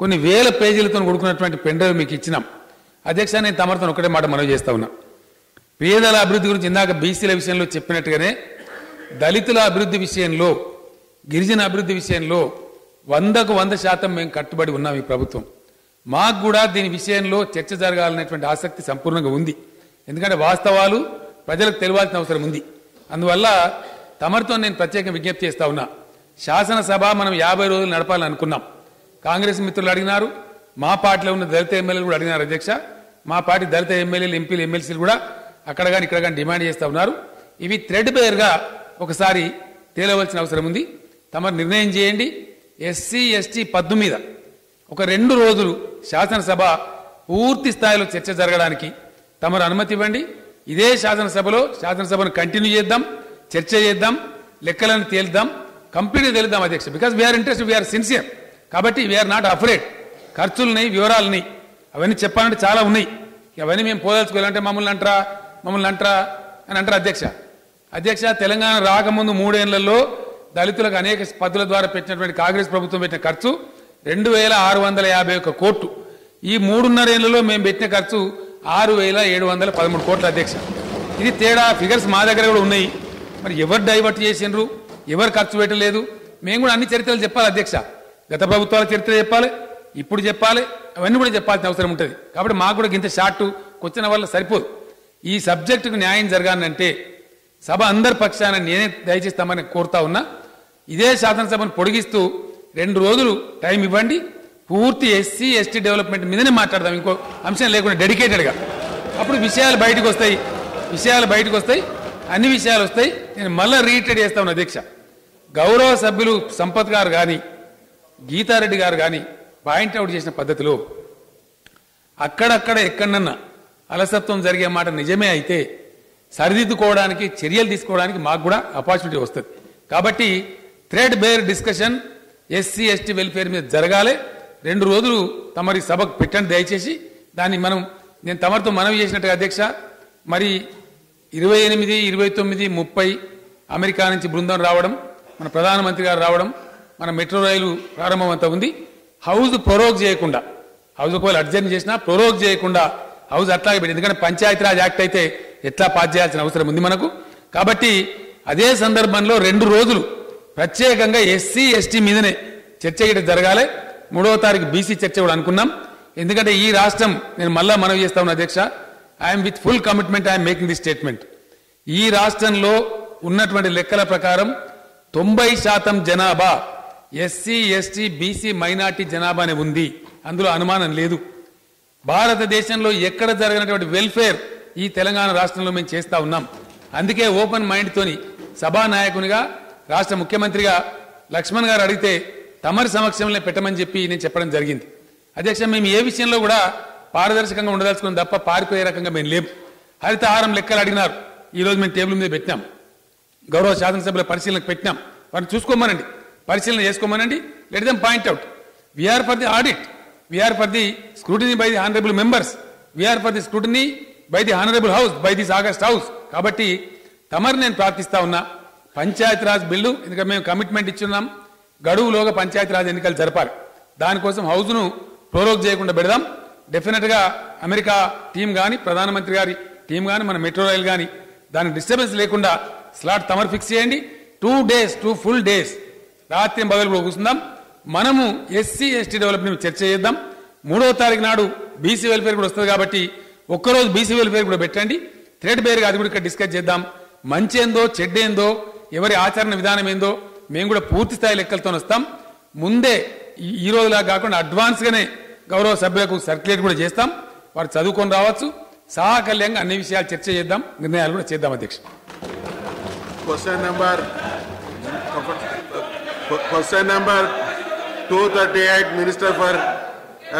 కొన్ని వేల పేజీలతో కూడుకున్నటువంటి పెన్ డ్రైవ్ మీకు ఇచ్చినాం. అధ్యక్ష నేను తమరితో ఒకటే మాట మనవి చేస్తా ఉన్నా. పేదల అభివృద్ధి గురించి ఇందాక బీసీల విషయంలో చెప్పినట్టుగానే దళితుల అభివృద్ధి విషయంలో, గిరిజన అభివృద్ధి విషయంలో 100% మేము కట్టుబడి ఉన్నాం ఈ ప్రభుత్వం. మాకు కూడా దీని విషయంలో చర్చ జరగాలనేటువంటి ఆసక్తి సంపూర్ణంగా ఉంది. ఎందుకంటే వాస్తవాలు ప్రజలకు తెలియాల్సిన అవసరం ఉంది. అందువల్ల తమరితో నేను ప్రత్యేకంగా విజ్ఞప్తి చేస్తా ఉన్నా. శాసనసభ మనం 50 రోజులు నడపాలని అనుకున్నాం. కాంగ్రెస్ మిత్రులు అడిగినారు, మా పార్టీలో ఉన్న దళిత ఎమ్మెల్యేలు కూడా అడిగినారు. అధ్యక్ష మా పార్టీ దళిత ఎమ్మెల్యేలు, ఎంపీలు, ఎమ్మెల్సీలు కూడా అక్కడ కానీ ఇక్కడ కానీ డిమాండ్ చేస్తూ ఉన్నారు. ఇవి థ్రెడ్ బేర్గా ఒకసారి తేలవలసిన అవసరం ఉంది. తమరు నిర్ణయం చేయండి. ఎస్సీ ఎస్టీ పద్దు మీద ఒక 2 రోజులు శాసనసభ పూర్తి స్థాయిలో చర్చ జరగడానికి తమరు అనుమతి ఇవ్వండి. ఇదే శాసనసభను కంటిన్యూ చేద్దాం, చర్చ చేద్దాం, లెక్కలను తేల్దాం, కంప్లీట్గా తేలుద్దాం అధ్యక్ష. Because we are interest, we are sincere. కాబట్టి వీఆర్ నాట్ అఫ్రేడ్. ఖర్చులున్నాయి, వివరాలున్నాయి, అవన్నీ చెప్పాలంటే చాలా ఉన్నాయి. అవన్నీ మేము పోదలుచుకోవాలంటే మమ్మల్ని అంటారా అధ్యక్ష తెలంగాణ రాకముందు 3 ఏళ్లలో దళితులకు అనేక పద్ధతుల ద్వారా పెట్టినటువంటి కాంగ్రెస్ ప్రభుత్వం పెట్టిన ఖర్చు 2651 కోట్లు. ఈ 3.5 ఏళ్లలో మేము పెట్టిన ఖర్చు 6713 కోట్లు అధ్యక్ష. ఇది తేడా. ఫిగర్స్ మా దగ్గర కూడా ఉన్నాయి. మరి ఎవరు డైవర్ట్ చేసినారు, ఎవరు ఖర్చు పెట్టలేదు? మేము కూడా అన్ని చరిత్రలు చెప్పాలి అధ్యక్ష. గత ప్రభుత్వాల చరిత్ర చెప్పాలి, ఇప్పుడు చెప్పాలి, అవన్నీ కూడా చెప్పాల్సిన అవసరం ఉంటుంది. కాబట్టి మాకు కూడా ఇంత షార్ట్ క్వశ్చన్ వల్ల సరిపోదు. ఈ సబ్జెక్టుకు న్యాయం జరగాలంటే సభ అందరి పక్షాన నేనే దయచేస్తామని కోరుతా ఉన్నా. ఇదే శాసనసభను పొడిగిస్తూ 2 రోజులు టైం ఇవ్వండి. పూర్తి ఎస్సీ ఎస్టీ డెవలప్మెంట్ మీదనే మాట్లాడదాం, ఇంకో అంశం లేకుండా డెడికేటెడ్గా. అప్పుడు విషయాలు బయటకు వస్తాయి, అన్ని విషయాలు వస్తాయి. నేను మళ్ళీ రీట్రేట్ చేస్తా ఉన్నా అధ్యక్ష. గౌరవ సభ్యులు సంపత్ గారు కానీ, గీతారెడ్డి గారు కానీ పాయింట్అవుట్ చేసిన పద్ధతిలో అక్కడక్కడ ఎక్కడన్నా అలసత్వం జరిగే మాట నిజమే అయితే సరిదిద్దుకోవడానికి చర్యలు తీసుకోవడానికి మాకు కూడా ఆపర్చునిటీ వస్తుంది. కాబట్టి threadbare discussion SC ST welfare మీద జరగాలి. 2 రోజులు తమరి సభకు పెట్టండి దయచేసి. దాన్ని నేను తమరితో మనవి చేసినట్టుగా అధ్యక్ష, మరి 28, 29, 30 అమెరికా నుంచి బృందం రావడం, మన ప్రధానమంత్రి గారు రావడం, మన మెట్రో రైలు ప్రారంభం అంతా ఉంది. హౌస్ ప్రొరోగ్ చేయకుండా, హౌస్ ఒకవేళ అడ్జర్న్ చేసినా ప్రొరోగ్ చేయకుండా హౌస్ అట్లాగే పెట్టి, ఎందుకంటే పంచాయతీరాజ్ యాక్ట్ అయితే ఎట్లా పాస్ చేయాల్సిన అవసరం ఉంది మనకు. కాబట్టి అదే సందర్భంలో 2 రోజులు ప్రత్యేకంగా ఎస్సీ ఎస్టీ మీదనే చర్చ గిట్ట జరగాలి. 3వ తారీఖు బీసీ చర్చ కూడా అనుకున్నాం. ఎందుకంటే ఈ రాష్ట్రం, నేను మళ్ళా మనవి చేస్తా ఉన్నా అధ్యక్ష, I'm with full commitment I'm making this statement. ఈ రాష్ట్రంలో ఉన్నటువంటి లెక్కల ప్రకారం 90% జనాభా ఎస్సీ ఎస్టీ బీసీ మైనార్టీ జనాభానే ఉంది. అందులో అనుమానం లేదు. భారతదేశంలో ఎక్కడ జరిగినటువంటి వెల్ఫేర్ ఈ తెలంగాణ రాష్ట్రంలో మేము చేస్తూ ఉన్నాం. అందుకే ఓపెన్ మైండ్తోని సభానాయకునిగా రాష్ట్ర ముఖ్యమంత్రిగా లక్ష్మణ్ గారు అడిగితే తమరి సమక్షంలో పెట్టమని చెప్పి నేను చెప్పడం జరిగింది అధ్యక్ష. మేము ఏ విషయంలో కూడా పారదర్శకంగా ఉండదలుచుకున్నాం తప్ప పారిపోయే రకంగా మేము లేము. హరితహారం లెక్కలు అడిగినారు, ఈరోజు మేము టేబుల్ మీద పెట్టినాం. గౌరవ శాసనసభ్యుల పరిశీలనకు పెట్టినాం. వారిని చూసుకోమనండి, పరిశీలన చేసుకోమనండి. Let them point out. We are for the audit, we are for the scrutiny by the honourable members, we are for the scrutiny by the honourable house, by this august house. కాబట్టి తమరు నేను ప్రార్థిస్తా ఉన్నా, పంచాయతీరాజ్ బిల్లు, ఎందుకంటే మేము కమిట్మెంట్ ఇచ్చున్నాం, గడువులోగా పంచాయతీరాజ్ ఎన్నికలు జరపాలి. దానికోసం హౌస్ను ప్రోరోగ్ చేయకుండా పెడదాం. డెఫినెట్గా అమెరికా టీం కానీ, ప్రధానమంత్రి గారి స్కీమ్ కానీ మన మెట్రో రైల్ కానీ దాని డిస్టర్బెన్స్ లేకుండా స్లాట్ తమరు ఫిక్స్ చేయండి. 2 ఫుల్ డేస్ రాత్రి పగలు కూర్చుందాం. మనము ఎస్సీ ఎస్టీ డెవలప్మెంట్ చర్చ చేద్దాం. 3వ తారీఖు నాడు బీసీ వెల్ఫేర్ కూడా వస్తుంది కాబట్టి ఒక్కరోజు బీసీ వెల్ఫేర్ కూడా పెట్టండి. థ్రెడ్ బేర్గా అది కూడా ఇక్కడ డిస్కస్ చేద్దాం. మంచి ఏందో చెడ్డ ఏందో ఎవరి ఆచరణ విధానం ఏందో మేము కూడా పూర్తి స్థాయి లెక్కలతో వస్తాం. ముందే ఈ రోజులా కాకుండా అడ్వాన్స్గానే గౌరవ సభ్యులకు సర్క్యులేట్ కూడా చేస్తాం. వారు చదువుకొని రావచ్చు. సాకల్యంగా అన్ని విషయాలు చర్చ చేద్దాం, నిర్ణయాలు కూడా చేద్దాం. అధ్యక్ష question number 238 minister for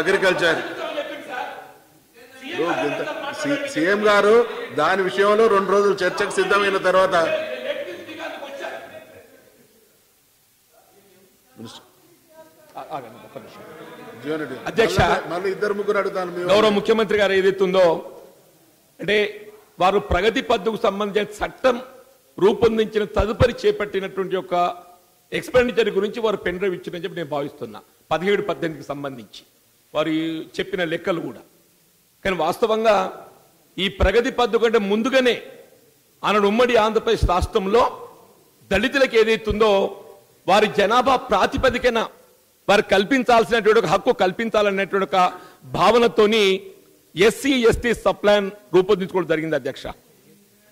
agriculture. CM గారు దాని విషయంలో 2 రోజులు చర్చకు సిద్ధమైన తర్వాత అధ్యక్ష మళ్ళీ 2-3 అడుగుతాను. గౌరవ ముఖ్యమంత్రి గారు ఏదైతుందో అంటే వారు ప్రగతి పద్ధతికి సంబంధించిన చట్టం రూపొందించిన తదుపరి చేపట్టినటువంటి ఒక ఎక్స్పెండిచర్ గురించి వారు పెన్ డ్రైవ్ ఇచ్చారని చెప్పి నేను భావిస్తున్నా. 17-18కి సంబంధించి వారు చెప్పిన లెక్కలు కూడా, కానీ వాస్తవంగా ఈ ప్రగతి పద్ధతి కంటే ముందుగానే ఆనాడు ఉమ్మడి ఆంధ్రప్రదేశ్ రాష్ట్రంలో దళితులకు ఏదైతుందో వారి జనాభా ప్రాతిపదికన వారు కల్పించాల్సినటువంటి ఒక హక్కు కల్పించాలనేటువంటి ఒక భావనతోని ఎస్సీ ఎస్టీ సబ్ ప్లాన్ రూపొందించుకోవడం జరిగింది. అధ్యక్ష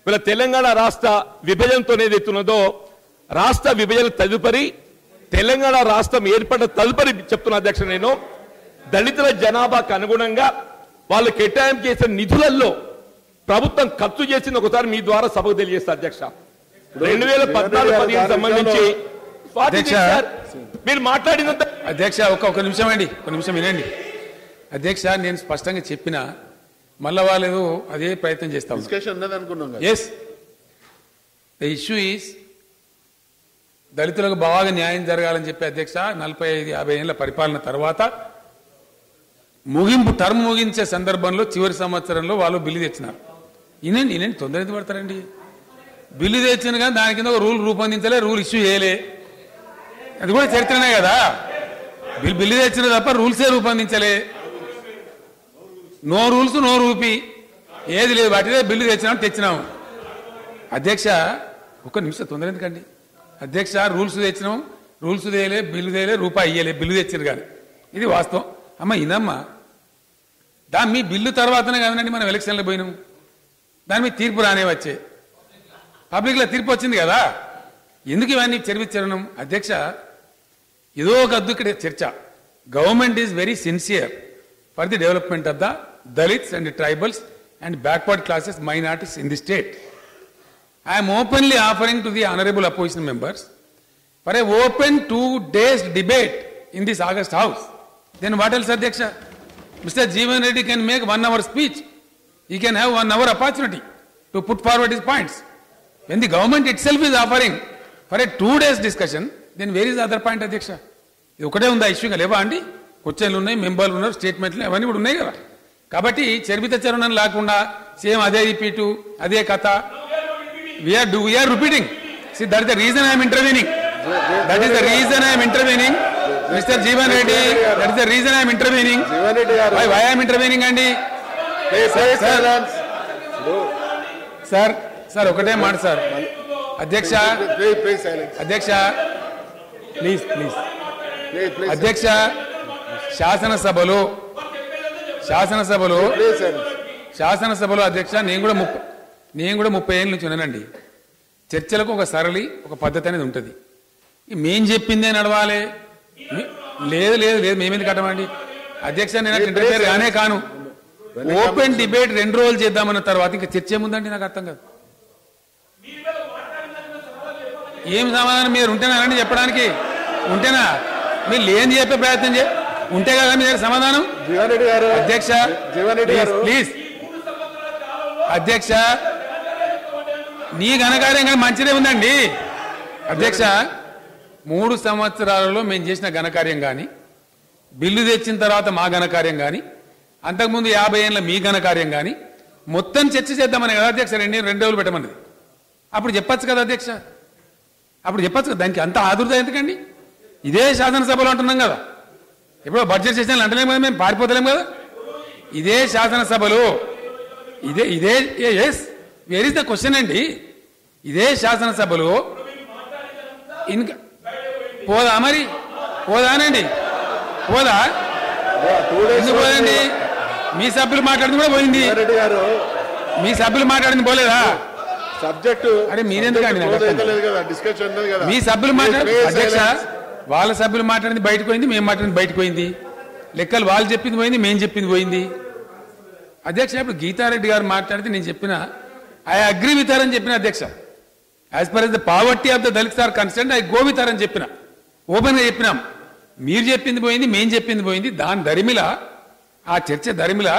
ఇలా తెలంగాణ రాష్ట్ర విభజనతో ఏదైతున్నదో రాష్ట్ర విభజన తదుపరి తెలంగాణ రాష్ట్రం ఏర్పడిన తదుపరి చెప్తున్న అధ్యక్ష నేను దళితుల జనాభాకు అనుగుణంగా వాళ్ళు కేటాయింపు చేసిన నిధులలో ప్రభుత్వం ఖర్చు చేసింది ఒకసారి మీ ద్వారా సభకు తెలియజేస్తా అధ్యక్ష. 2014-15 సంబంధించి మీరు మాట్లాడిన అధ్యక్ష ఒక నిమిషం వినండి. అధ్యక్ష నేను స్పష్టంగా చెప్పిన మళ్ళా వాళ్ళు అదే ప్రయత్నం చేస్తాం. ఎస్ ద ఇష్యూ ఈస్ దళితులకు బాగా న్యాయం జరగాలని చెప్పి అధ్యక్ష 45-50 ఏళ్ల పరిపాలన తర్వాత టర్మ్ ముగించే సందర్భంలో చివరి సంవత్సరంలో వాళ్ళు బిల్లు తెచ్చినారు. ఇనండి తొందర ఎందుకు పడతారండి? బిల్లు తెచ్చిన కానీ దాని కింద ఒక రూల్ రూపొందించలే, రూల్ ఇష్యూ చేయలే. అది కూడా చరిత్రనే కదా. బిల్లు తెచ్చిన తప్ప రూల్సే రూపొందించలే. నో రూల్స్ నో రూపీ, ఏది లేదు. వాటిదే బిల్లు తెచ్చినాము. అధ్యక్ష ఒక్క నిమిషం తొందర ఎందుకండి? అధ్యక్ష రూల్స్ తెచ్చినాం, రూల్స్ తేలే, బిల్లు తేలే, రూపాయి ఇయ్యలే, బిల్లు తెచ్చారు కానీ. ఇది వాస్తవం. అమ్మ ఇదమ్మా దా మీ బిల్లు తర్వాతనే కదనండి మనం ఎలక్షన్లో పోయినాము. దాని మీద తీర్పు రానే వచ్చే పబ్లిక్లో తీర్పు వచ్చింది కదా. ఎందుకు ఇవన్నీ చర్చించడం? అధ్యక్ష ఏదో ఒక అద్దు ఇక్కడ చర్చ. Government is very sincere for the development of the dalits and tribals and backward classes minorities in the state. I'm openly offering to the honourable opposition members for a open 2 days debate in this August House. Then what else, Adhyaksha? Mr. Jeevan Reddy can make 1 hour speech. He can have 1 hour opportunity to put forward his points. When the government itself is offering for a 2 days discussion, then where is the other point, Adhyaksha? ఇది ఒకటే ఉందా issue? లేవా అండి? క్వశ్చన్లు ఉన్నాయి, మెంబర్లు ఉన్నారు, స్టేట్మెంట్లు అవన్నీ కూడా ఉన్నాయి కదా. కాబట్టి చరిత చరణం లేకుండా సేమ్ అదే రిపీటు, అదే కథ. We are repeating. See, that is the reason I am intervening. That is the reason I am intervening, Mr. Jeevan Reddy. That is the reason I am intervening. Why I am intervening, Andy? Sir, okate maad sir. Adhyaksha, please. Adhyaksha, శాసనసభలో అధ్యక్ష నేను కూడా 30 ఏళ్ళ నుంచి ఉన్నానండి. చర్చలకు ఒక సరళి, ఒక పద్ధతి అనేది ఉంటుంది. మేం చెప్పిందే నడవాలి. లేదు మేమేది కట్టమండి అధ్యక్ష. నేను ఇంటర్ఫేర్ కానే కాను. ఓపెన్ డిబేట్ 2 రోజులు చేద్దామన్న తర్వాత ఇంకా చర్చ ఏముందండి? నాకు అర్థం కాదు. ఏం సమాధానం మీరు ఉంటేనానండి చెప్పడానికి? ఉంటేనా? మీరు లేని చెప్పే ప్రయత్నం చే ఉంటే కదా మీ దగ్గర సమాధానం. అధ్యక్ష ప్లీజ్. అధ్యక్ష నీకు ఘనకార్యం కానీ మంచిదే ఉందండి. అధ్యక్ష 3 సంవత్సరాలలో మేము చేసిన ఘనకార్యం కానీ, బిల్లు తెచ్చిన తర్వాత మా ఘనకార్యం కానీ, అంతకుముందు 50 ఏళ్ళ మీ ఘనకార్యం కానీ మొత్తం చర్చ చేద్దామని కదా అధ్యక్ష 2 రోజులు పెట్టమన్నది. అప్పుడు చెప్పచ్చు కదా అధ్యక్ష? దానికి అంత ఆదుర్దా ఎందుకండి? ఇదే శాసనసభలో అంటున్నాం కదా. ఎప్పుడో బడ్జెట్ చేసిన అంటలేము కదా, మేము పారిపోతలేము కదా. ఇదే శాసనసభలో ఇదే ఇదే yes where is the question అండి. ఇదే శాసనసభలో ఇంకా పోదా మరి పోదానండి పోదా ఎందుకు పోదండి? మీ సభ్యులు మాట్లాడింది కూడా పోయింది, మీ సభ్యులు మాట్లాడింది పోలేదా? సబ్జెక్టు అంటే మీరెందుకు మీ సభ్యులు మాట్లాడి అధ్యక్ష వాళ్ళ సభ్యులు మాట్లాడింది బయటకు పోయింది, మేము మాట్లాడింది బయటకు పోయింది, లెక్కలు వాళ్ళు చెప్పింది పోయింది, మేము చెప్పింది పోయింది. అధ్యక్ష ఇప్పుడు గీతారెడ్డి గారు మాట్లాడితే నేను చెప్పిన ఐ అగ్రీ విత్ హర్ అని చెప్పిన అధ్యక్ష, as per as the poverty of the dalit are concern I go with her అని చెప్పిన, ఓపెన్గా చెప్పినాం. మీరు చెప్పింది పోయింది, మేము చెప్పింది పోయింది. దాని ధరిమిల ఆ చర్చ ధరిమిల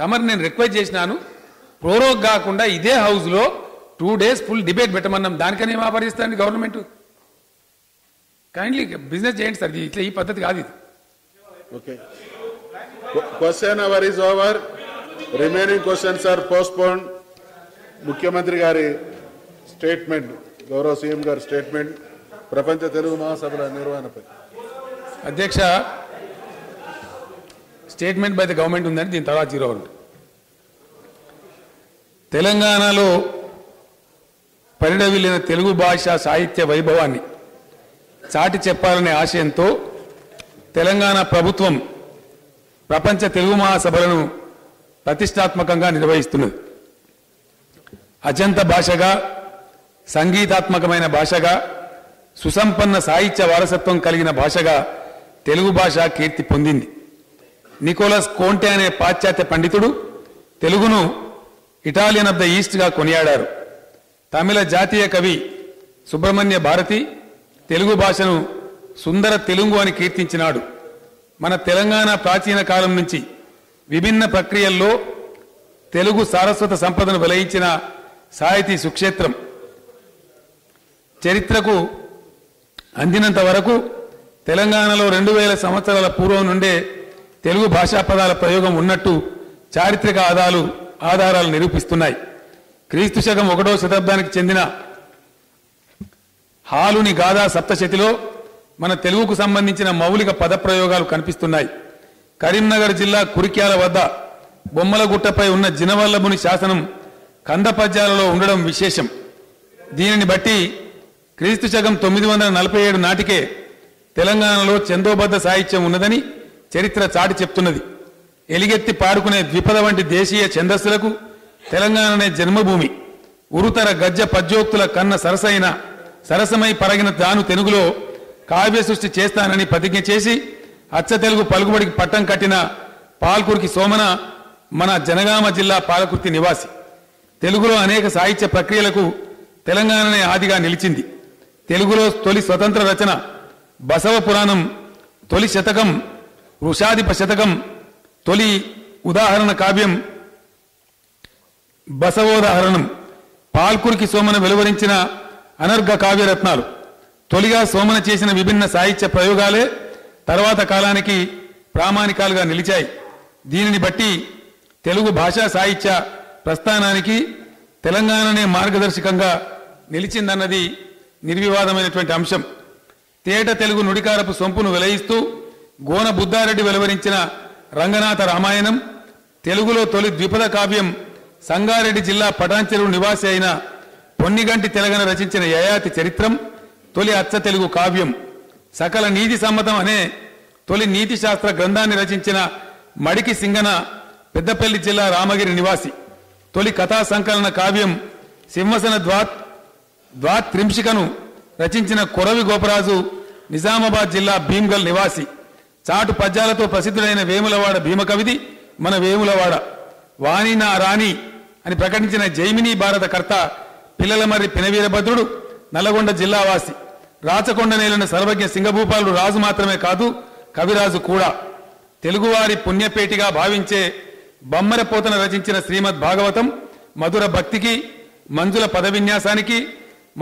తమరు నేను రిక్వెస్ట్ చేసినాను ప్రోరోగ్ కాకుండా ఇదే హౌస్లో 2 days ఫుల్ డిబేట్ పెట్టమన్నాం. దానికని ఏం ఆపరిస్తారండి గవర్నమెంట్? కైండ్లీ బిజినెస్ చేయండి సార్, ఇట్లా ఈ పద్ధతి కాదు ఇది. Okay. Question hour is over. Remaining questions are postponed. Mukhyamantri gari statement, Gaurav CM gari statement, Prapancha Telugu Mahasabha nirvanapai. Adhyaksha, statement by the government undani deen tarvata zero undi. Telanganalo పరిడవిల్లిన Telugu భాష సాహిత్య వైభవాన్ని చాటి చెప్పాలనే ఆశయంతో తెలంగాణ ప్రభుత్వం ప్రపంచ తెలుగు మహాసభలను ప్రతిష్టాత్మకంగా నిర్వహిస్తున్నది. అజంత భాషగా, సంగీతాత్మకమైన భాషగా, సుసంపన్న సాహిత్య వారసత్వం కలిగిన భాషగా తెలుగు భాష కీర్తి పొందింది. నికోలస్ కోంటే అనే పాశ్చాత్య పండితుడు తెలుగును ఇటాలియన్ ఆఫ్ ద ఈస్ట్గా కొనియాడారు. తమిళ జాతీయ కవి సుబ్రహ్మణ్య భారతి తెలుగు భాషను సుందర తెలుగు అని కీర్తించినాడు. మన తెలంగాణ ప్రాచీన కాలం నుంచి విభిన్న ప్రక్రియల్లో తెలుగు సారస్వత సంపదను వెలయించిన సాహితీ సుక్షేత్రం. చరిత్రకు అందినంత వరకు తెలంగాణలో 2000 సంవత్సరాల పూర్వం నుండే తెలుగు భాషా పదాల ప్రయోగం ఉన్నట్టు చారిత్రక ఆధారాలు నిరూపిస్తున్నాయి. క్రీస్తు శకం 1వ శతాబ్దానికి చెందిన హాలుని గాథా సప్తశతిలో మన తెలుగుకు సంబంధించిన మౌలిక పదప్రయోగాలు కనిపిస్తున్నాయి. కరీంనగర్ జిల్లా కురిక్యాల వద్ద బొమ్మలగుట్టపై ఉన్న జినవల్లభుని శాసనం కందపద్యాలలో ఉండడం విశేషం. దీనిని బట్టి క్రీస్తు శకం 947 నాటికే తెలంగాణలో చందోబద్ధ సాహిత్యం ఉన్నదని చరిత్ర చాటి చెప్తున్నది. ఎలిగెత్తి పాడుకునే ద్విపద వంటి దేశీయ ఛందస్సులకు తెలంగాణనే జన్మభూమి. ఉరుతర గజ్జ పద్యోక్తుల కన్న సరసమై పరగిన తాను తెలుగులో కావ్య సృష్టి చేస్తానని ప్రతిజ్ఞ చేసి అచ్చ తెలుగు పలుకుబడికి పట్టం కట్టిన పాల్కురికి సోమన మన జనగామ జిల్లా పాలకుర్తి నివాసి. తెలుగులో అనేక సాహిత్య ప్రక్రియలకు తెలంగాణనే ఆదిగా నిలిచింది. తెలుగులో తొలి స్వతంత్ర రచన బసవ పురాణం, తొలి శతకం వృషాధిప శతకం, తొలి ఉదాహరణ కావ్యం బసవోదాహరణం, పాల్కురికి సోమన వెలువరించిన అనర్ఘ కావ్యరత్నాలు, తొలిగా సోమన చేసిన విభిన్న సాహిత్య ప్రయోగాలే తర్వాత కాలానికి ప్రామాణికాలుగా నిలిచాయి. దీనిని బట్టి తెలుగు భాషా సాహిత్య ప్రస్థానానికి తెలంగాణనే మార్గదర్శకంగా నిలిచిందన్నది నిర్వివాదమైనటువంటి అంశం. తేట తెలుగు నుడికారపు సొంపును వెలయిస్తూ గోన బుద్ధారెడ్డి వెలువరించిన రంగనాథ రామాయణం, తెలుగులో తొలి ద్విపద కావ్యం సంగారెడ్డి జిల్లా పటాన్చెరు నివాసి అయిన పొన్నిగంటి తెలంగాణ రచించిన యయాతి చరిత్రం తొలి అచ్చ తెలుగు కావ్యం, సకల నీతి సమ్మతం అనే తొలి నీతి శాస్త్ర గ్రంథాన్ని రచించిన మడికి సింగన పెద్దపల్లి జిల్లా రామగిరి నివాసి, తొలి కథా సంకలన కావ్యం సింహసన ద్వాత్రింశికను రచించిన కొరవి గోపరాజు నిజామాబాద్ జిల్లా భీమ్గల్ నివాసి, చాటు పద్యాలతో ప్రసిద్ధుడైన వేములవాడ భీమకవిది మన వేములవాడ, వాణి నా రాణి అని ప్రకటించిన జైమిని భారత కర్త పిల్లలమర్రి పినవీరభద్రుడు నల్లగొండ జిల్లావాసి, రాచకొండ నేలన సర్వజ్ఞ సింగభూపాలుడు రాజు మాత్రమే కాదు కవిరాజు కూడా, తెలుగువారి పుణ్యపేటిగా భావించే బమ్మరపోతన రచించిన శ్రీమద్ భాగవతం మధుర భక్తికి, మంజుల పదవిన్యాసానికి,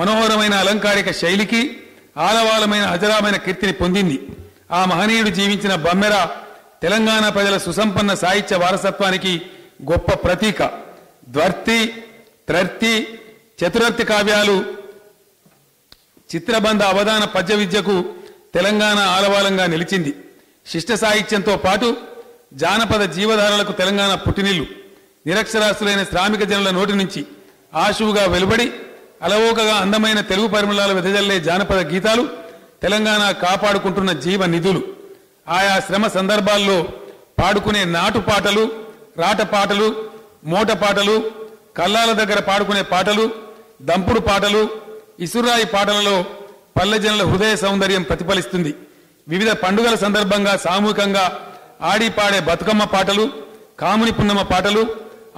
మనోహరమైన అలంకారిక శైలికి ఆలవాలమైన అజరామైన కీర్తిని పొందింది. ఆ మహనీయుడు జీవించిన బమ్మెర తెలంగాణ ప్రజల సుసంపన్న సాహిత్య వారసత్వానికి గొప్ప ప్రతీక. ద్వర్తి, త్రర్తి, చతురర్థి కావ్యాలు, చిత్రబంధ అవధాన పద్య విద్యకు తెలంగాణ ఆలవాలంగా నిలిచింది. శిష్ట సాహిత్యంతో పాటు జానపద జీవధారలకు తెలంగాణ పుట్టినిల్లు. నిరక్షరాస్యులైన శ్రామిక జనుల నోటి నుంచి ఆశువుగా వెలువడి అలవోకగా అందమైన తెలుగు పరిమళాలు వెదజల్లే జానపద గీతాలు తెలంగాణ కాపాడుకుంటున్న జీవ నిధులు. ఆయా శ్రమ సందర్భాల్లో పాడుకునే నాటు పాటలు, రాట పాటలు, మోట పాటలు, కల్లాల దగ్గర పాడుకునే పాటలు, దంపుడు పాటలు, ఇసురాయి పాటలలో పల్లె జనుల హృదయ సౌందర్యం ప్రతిఫలిస్తుంది. వివిధ పండుగల సందర్భంగా సామూహికంగా ఆడి పాడే బతుకమ్మ పాటలు, కాముని పున్నమ్మ పాటలు,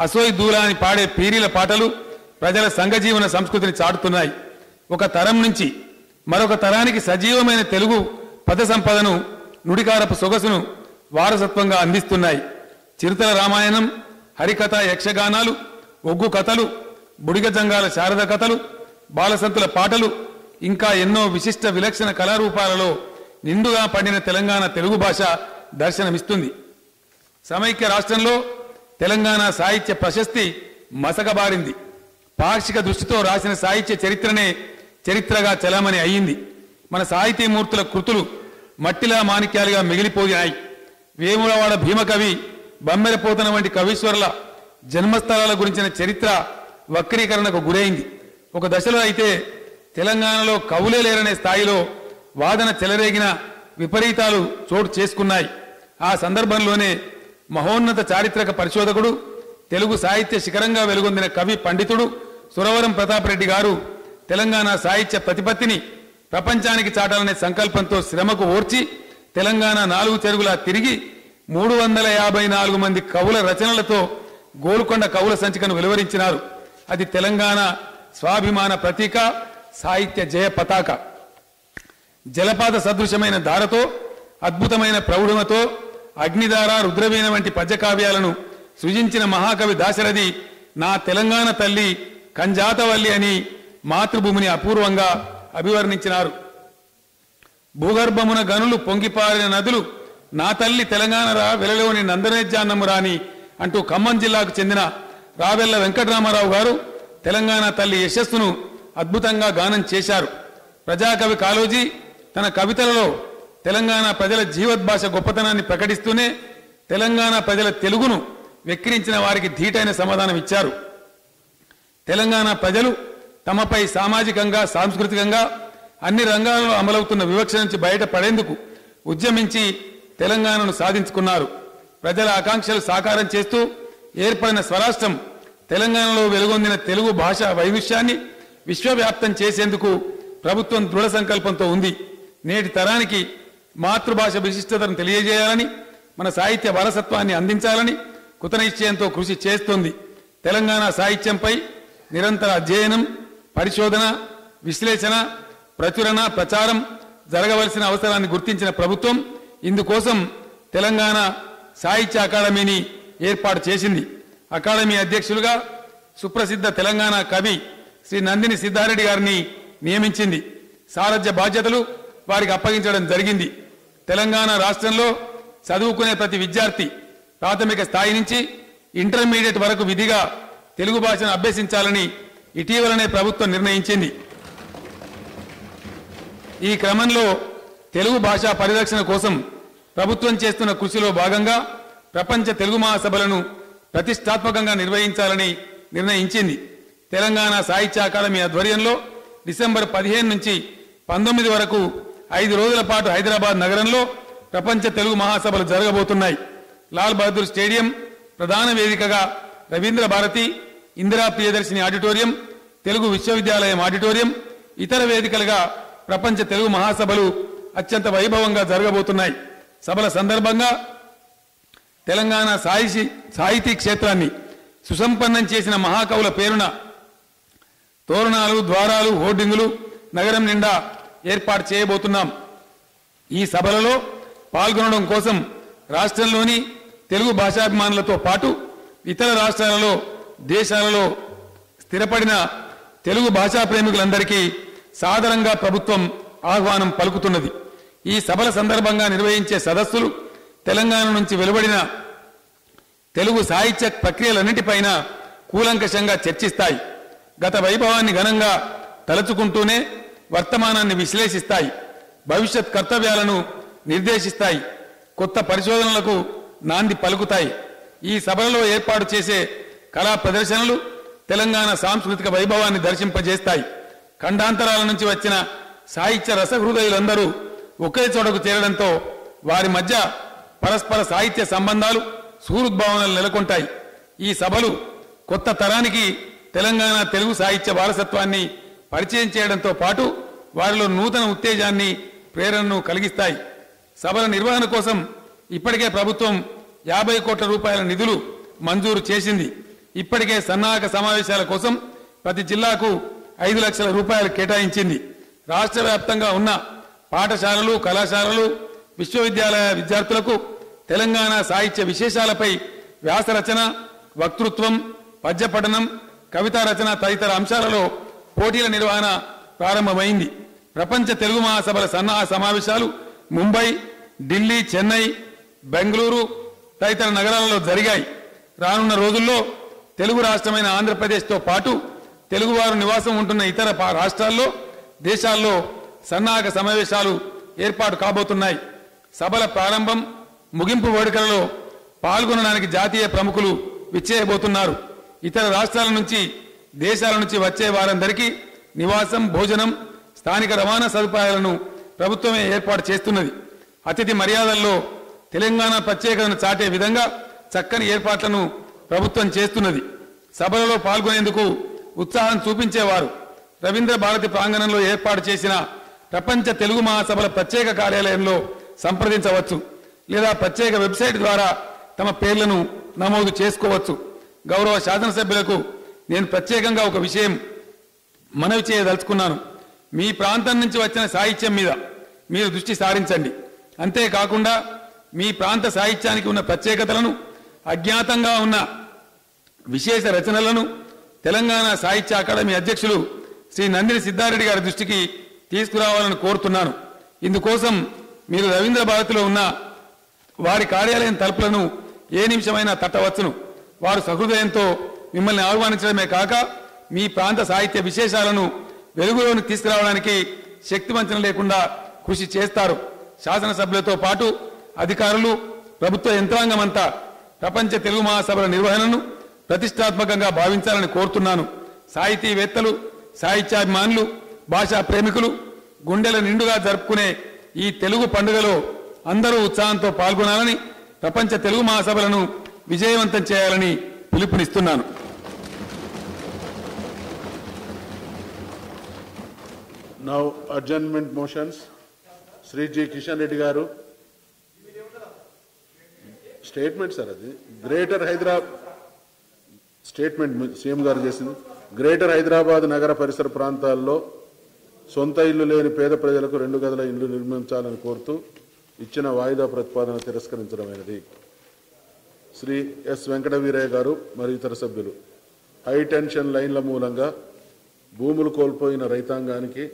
అసోయి దూలాన్ని పాడే పీరీల పాటలు ప్రజల సంఘజీవన సంస్కృతిని చాటుతున్నాయి. ఒక తరం నుంచి మరొక తరానికి సజీవమైన తెలుగు పద సంపదను, నుడికారపు సొగసును వారసత్వంగా అందిస్తున్నాయి. చిరుతల రామాయణం, హరికథ, యక్షగానాలు, ఒగ్గు కథలు, బుడిగజంగాల శారద కథలు, బాలసంతుల పాటలు, ఇంకా ఎన్నో విశిష్ట విలక్షణ కళారూపాలలో నిండుగా పండిన తెలంగాణ తెలుగు భాష దర్శనమిస్తుంది. సమైక్య రాష్ట్రంలో తెలంగాణ సాహిత్య ప్రశస్తి మసకబారింది. పాక్షిక దృష్టితో రాసిన సాహిత్య చరిత్రనే చరిత్రగా చలామణి అయ్యింది. మన సాహితీమూర్తుల కృతులు మట్టిలా మాణిక్యాలుగా మిగిలిపోయాయి. వేములవాడ భీమకవి, బమ్మెరపోతన వంటి కవీశ్వరుల జన్మస్థలాల గురించిన చరిత్ర వక్రీకరణకు గురైంది. ఒక దశలో అయితే తెలంగాణలో కవులే లేరనే స్థాయిలో వాదన చెలరేగిన విపరీతాలు చోటు చేసుకున్నాయి. ఆ సందర్భంలోనే మహోన్నత చారిత్రక పరిశోధకుడు, తెలుగు సాహిత్య శిఖరంగా వెలుగొందిన కవి పండితుడు సురవరం ప్రతాపరెడ్డి గారు తెలంగాణ సాహిత్య ప్రతిపత్తిని ప్రపంచానికి చాటాలనే సంకల్పంతో శ్రమకు ఓర్చి తెలంగాణ నాలుగు చెరుగులా తిరిగి 354 మంది కవుల రచనలతో గోల్కొండ కవుల సంచికను వెలువరించినారు. అది తెలంగాణ స్వాభిమాన ప్రతీక, సాహిత్య జయ పతాక. జలపాత సదృశమైన ధారతో, అద్భుతమైన ప్రౌఢమతో అగ్నిధార, రుద్రవీణ వంటి పద్యకావ్యాలను సృజించిన మహాకవి దాశరథి నా తెలంగాణ తల్లి కంజాతవల్లి అని మాతృభూమిని అపూర్వంగా అభివర్ణించినారు. భూగర్భమున గనులు పొంగిపారిన నదులు నా తల్లి తెలంగాణ రా, వెలలోని నందనేజాన్నమురా అని అంటూ ఖమ్మం జిల్లాకు చెందిన రావెల్ల వెంకటరామారావు గారు తెలంగాణ తల్లి యశస్సును అద్భుతంగా గానం చేశారు. ప్రజాకవి కాళోజీ తన కవితలలో తెలంగాణ ప్రజల జీవద్భాష గొప్పతనాన్ని ప్రకటిస్తూనే తెలంగాణ ప్రజల తెలుగును వెక్కిరించిన వారికి ధీటైన సమాధానం ఇచ్చారు. తెలంగాణ ప్రజలు తమపై సామాజికంగా, సాంస్కృతికంగా అన్ని రంగాలలో అమలవుతున్న వివక్ష నుంచి బయటపడేందుకు ఉద్యమించి తెలంగాణను సాధించుకున్నారు. ప్రజల ఆకాంక్షలు సాకారం చేస్తూ ఏర్పడిన స్వరాష్ట్రం తెలంగాణలో వెలుగొందిన తెలుగు భాష వైవిధ్యాన్ని విశ్వవ్యాప్తం చేసేందుకు ప్రభుత్వం దృఢ సంకల్పంతో ఉంది. నేటి తరానికి మాతృభాష విశిష్టతను తెలియజేయాలని, మన సాహిత్య వారసత్వాన్ని అందించాలని కృతనిశ్చయంతో కృషి చేస్తుంది. తెలంగాణ సాహిత్యంపై నిరంతర అధ్యయనం, పరిశోధన, విశ్లేషణ, ప్రచురణ, ప్రచారం జరగవలసిన అవసరాన్ని గుర్తించిన ప్రభుత్వం ఇందుకోసం తెలంగాణ సాహిత్య అకాడమీని ఏర్పాటు చేసింది. అకాడమీ అధ్యక్షులుగా సుప్రసిద్ధ తెలంగాణ కవి శ్రీ నందిని సిద్ధారెడ్డి గారిని నియమించింది. సారథ్య బాధ్యతలు వారికి అప్పగించడం జరిగింది. తెలంగాణ రాష్ట్రంలో చదువుకునే ప్రతి విద్యార్థి ప్రాథమిక స్థాయి నుంచి ఇంటర్మీడియట్ వరకు విధిగా తెలుగు భాషను అభ్యసించాలని ఇటీవలనే ప్రభుత్వం నిర్ణయించింది. ఈ క్రమంలో తెలుగు భాషా పరిరక్షణ కోసం ప్రభుత్వం చేస్తున్న కృషిలో భాగంగా ప్రపంచ తెలుగు మహాసభలను ప్రతిష్టాత్మకంగా నిర్వహించాలని నిర్ణయించింది. తెలంగాణ సాహిత్య అకాడమీ ఆధ్వర్యంలో డిసెంబర్ 15 నుంచి 19 వరకు 5 రోజుల పాటు హైదరాబాద్ నగరంలో ప్రపంచ తెలుగు మహాసభలు జరగబోతున్నాయి. లాల్ బహదూర్ స్టేడియం ప్రధాన వేదికగా రవీంద్ర భారతి, ఇందిరా ప్రియదర్శిని ఆడిటోరియం, తెలుగు విశ్వవిద్యాలయం ఆడిటోరియం ఇతర వేదికలుగా ప్రపంచ తెలుగు మహాసభలు అత్యంత వైభవంగా జరగబోతున్నాయి. సభల సందర్భంగా తెలంగాణ సాహితీ క్షేత్రాన్ని సుసంపన్నం చేసిన మహాకవుల పేరున తోరణాలు, ద్వారాలు, హోర్డింగులు నగరం నిండా ఏర్పాటు చేయబోతున్నాం. ఈ సభలలో పాల్గొనడం కోసం రాష్ట్రంలోని తెలుగు భాషాభిమానులతో పాటు ఇతర రాష్ట్రాలలో, దేశాలలో స్థిరపడిన తెలుగు భాషా ప్రేమికులందరికీ సాధారణంగా ప్రభుత్వం ఆహ్వానం పలుకుతున్నది. ఈ సభల సందర్భంగా నిర్వహించే సదస్సులు తెలంగాణ నుంచి వెలువడిన తెలుగు సాహిత్య ప్రక్రియలన్నిటిపైన కూలంకషంగా చర్చిస్తాయి. గత వైభవాన్ని ఘనంగా తలచుకుంటూనే వర్తమానాన్ని విశ్లేషిస్తాయి. భవిష్యత్ కర్తవ్యాలను నిర్దేశిస్తాయి. కొత్త పరిశోధనలకు నాంది పలుకుతాయి. ఈ సభలలో ఏర్పాటు చేసే కళా ప్రదర్శనలు తెలంగాణ సాంస్కృతిక వైభవాన్ని దర్శింపజేస్తాయి. ఖండాంతరాల నుంచి వచ్చిన సాహిత్య రసహృదయులందరూ ఒకే చోటకు చేరడంతో వారి మధ్య పరస్పర సాహిత్య సంబంధాలు, సూహృద్భావనలు నెలకొంటాయి. ఈ సభలు కొత్త తరానికి తెలంగాణ తెలుగు సాహిత్య వారసత్వాన్ని పరిచయం చేయడంతో పాటు వారిలో నూతన ఉత్తేజాన్ని, ప్రేరణను కలిగిస్తాయి. సభల నిర్వహణ కోసం ఇప్పటికే ప్రభుత్వం 50 కోట్ల రూపాయల నిధులు మంజూరు చేసింది. ఇప్పటికే సన్నాహక సమావేశాల కోసం ప్రతి జిల్లాకు 5 లక్షల రూపాయలు కేటాయించింది. రాష్ట్ర వ్యాప్తంగా ఉన్న పాఠశాలలు, కళాశాలలు, విశ్వవిద్యాలయ విద్యార్థులకు తెలంగాణ సాహిత్య విశేషాలపై వ్యాసరచన, వక్తృత్వం, పద్యపఠనం, కవితా రచన తదితర అంశాలలో పోటీల నిర్వహణ ప్రారంభమైంది. ప్రపంచ తెలుగు మహాసభల సన్నాహ సమావేశాలు ముంబై, ఢిల్లీ, చెన్నై, బెంగళూరు తదితర నగరాలలో జరిగాయి. రానున్న రోజుల్లో తెలుగు రాష్ట్రమైన ఆంధ్రప్రదేశ్తో పాటు తెలుగువారు నివాసం ఉంటున్న ఇతర రాష్ట్రాల్లో, దేశాల్లో సన్నాహక సమావేశాలు ఏర్పాటు కాబోతున్నాయి. సభల ప్రారంభం, ముగింపు వేడుకలలో పాల్గొనడానికి జాతీయ ప్రముఖులు విచ్చేయబోతున్నారు. ఇతర రాష్ట్రాల నుంచి, దేశాల నుంచి వచ్చే వారందరికీ నివాసం, భోజనం, స్థానిక రవాణా సదుపాయాలను ప్రభుత్వమే ఏర్పాటు చేస్తున్నది. అతిథి మర్యాదల్లో తెలంగాణ ప్రత్యేకతను చాటే విధంగా చక్కని ఏర్పాట్లను ప్రభుత్వం చేస్తున్నది. సభలలో పాల్గొనేందుకు ఉత్సాహం చూపించేవారు రవీంద్ర భారతి ప్రాంగణంలో ఏర్పాటు చేసిన ప్రపంచ తెలుగు మహాసభల ప్రత్యేక కార్యాలయంలో సంప్రదించవచ్చు లేదా ప్రత్యేక వెబ్సైట్ ద్వారా తమ పేర్లను నమోదు చేసుకోవచ్చు. గౌరవ శాసనసభ్యులకు నేను ప్రత్యేకంగా ఒక విషయం మనవి చేయదలుచుకున్నాను. మీ ప్రాంతం నుంచి వచ్చిన సాహిత్యం మీద మీరు దృష్టి సారించండి. అంతేకాకుండా మీ ప్రాంత సాహిత్యానికి ఉన్న ప్రత్యేకతలను, అజ్ఞాతంగా ఉన్న విశేష రచనలను తెలంగాణ సాహిత్య అకాడమీ అధ్యక్షులు శ్రీ నందిని సిద్ధారెడ్డి గారి దృష్టికి తీసుకురావాలని కోరుతున్నాను. ఇందుకోసం మీరు రవీంద్ర భారతిలో ఉన్న వారి కార్యాలయం తలుపులను ఏ నిమిషమైనా తట్టవచ్చును. వారు సహృదయంతో మిమ్మల్ని ఆహ్వానించడమే కాక మీ ప్రాంత సాహిత్య విశేషాలను వెలుగులోకి తీసుకురావడానికి శక్తివంచన లేకుండా కృషి చేస్తారు. శాసనసభ్యులతో పాటు అధికారులు, ప్రభుత్వ యంత్రాంగం అంతా ప్రపంచ తెలుగు మహాసభల నిర్వహణను ప్రతిష్టాత్మకంగా భావించాలని కోరుతున్నాను. సాహితీవేత్తలు, సాహిత్యాభిమానులు, భాషా ప్రేమికులు గుండెల నిండుగా జరుపుకునే ఈ తెలుగు పండుగలో అందరూ ఉత్సాహంతో పాల్గొనాలని, ప్రపంచ తెలుగు మహాసభలను విజయవంతం చేయాలని పిలుపునిస్తున్నాను. Now adjournment motions. Sri G. Kishan Reddy garu statement sir, adi greater Hyderabad statement CM garu chesindi. Greater Hyderabad నగర పరిసర ప్రాంతాల్లో సొంత ఇల్లు లేని పేద ప్రజలకు 2 గదుల ఇల్లు నిర్మించాలని కోరుతూ ఇచ్చిన వాయిదా ప్రతిపాదన తిరస్కరించడమైనది. శ్రీ ఎస్ వెంకటవీరయ్య గారు మరియు ఇతర సభ్యులు. హై టెన్షన్ లైన్ల మూలంగా భూములు కోల్పోయిన రైతాంగానికి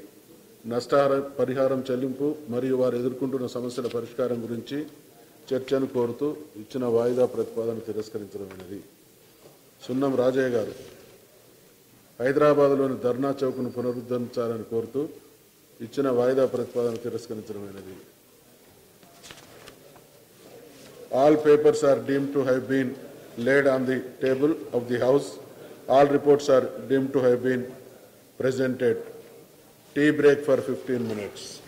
నష్టపరిహారం చెల్లింపు మరియు వారు ఎదుర్కొంటున్న సమస్యల పరిష్కారం గురించి చర్చను కోరుతూ ఇచ్చిన వాయిదా ప్రతిపాదన తిరస్కరించడమైనది. సున్నం రాజయ్య గారు హైదరాబాద్లోని ధర్నా చౌక్ను పునరుద్ధరించాలని కోరుతూ ఇచ్చిన వాయిదా ప్రతిపాదన తిరస్కరించడమైనది. All papers are deem to have been laid on the table of the House. All reports are deemed to have been presented. Tea break for 15 minutes.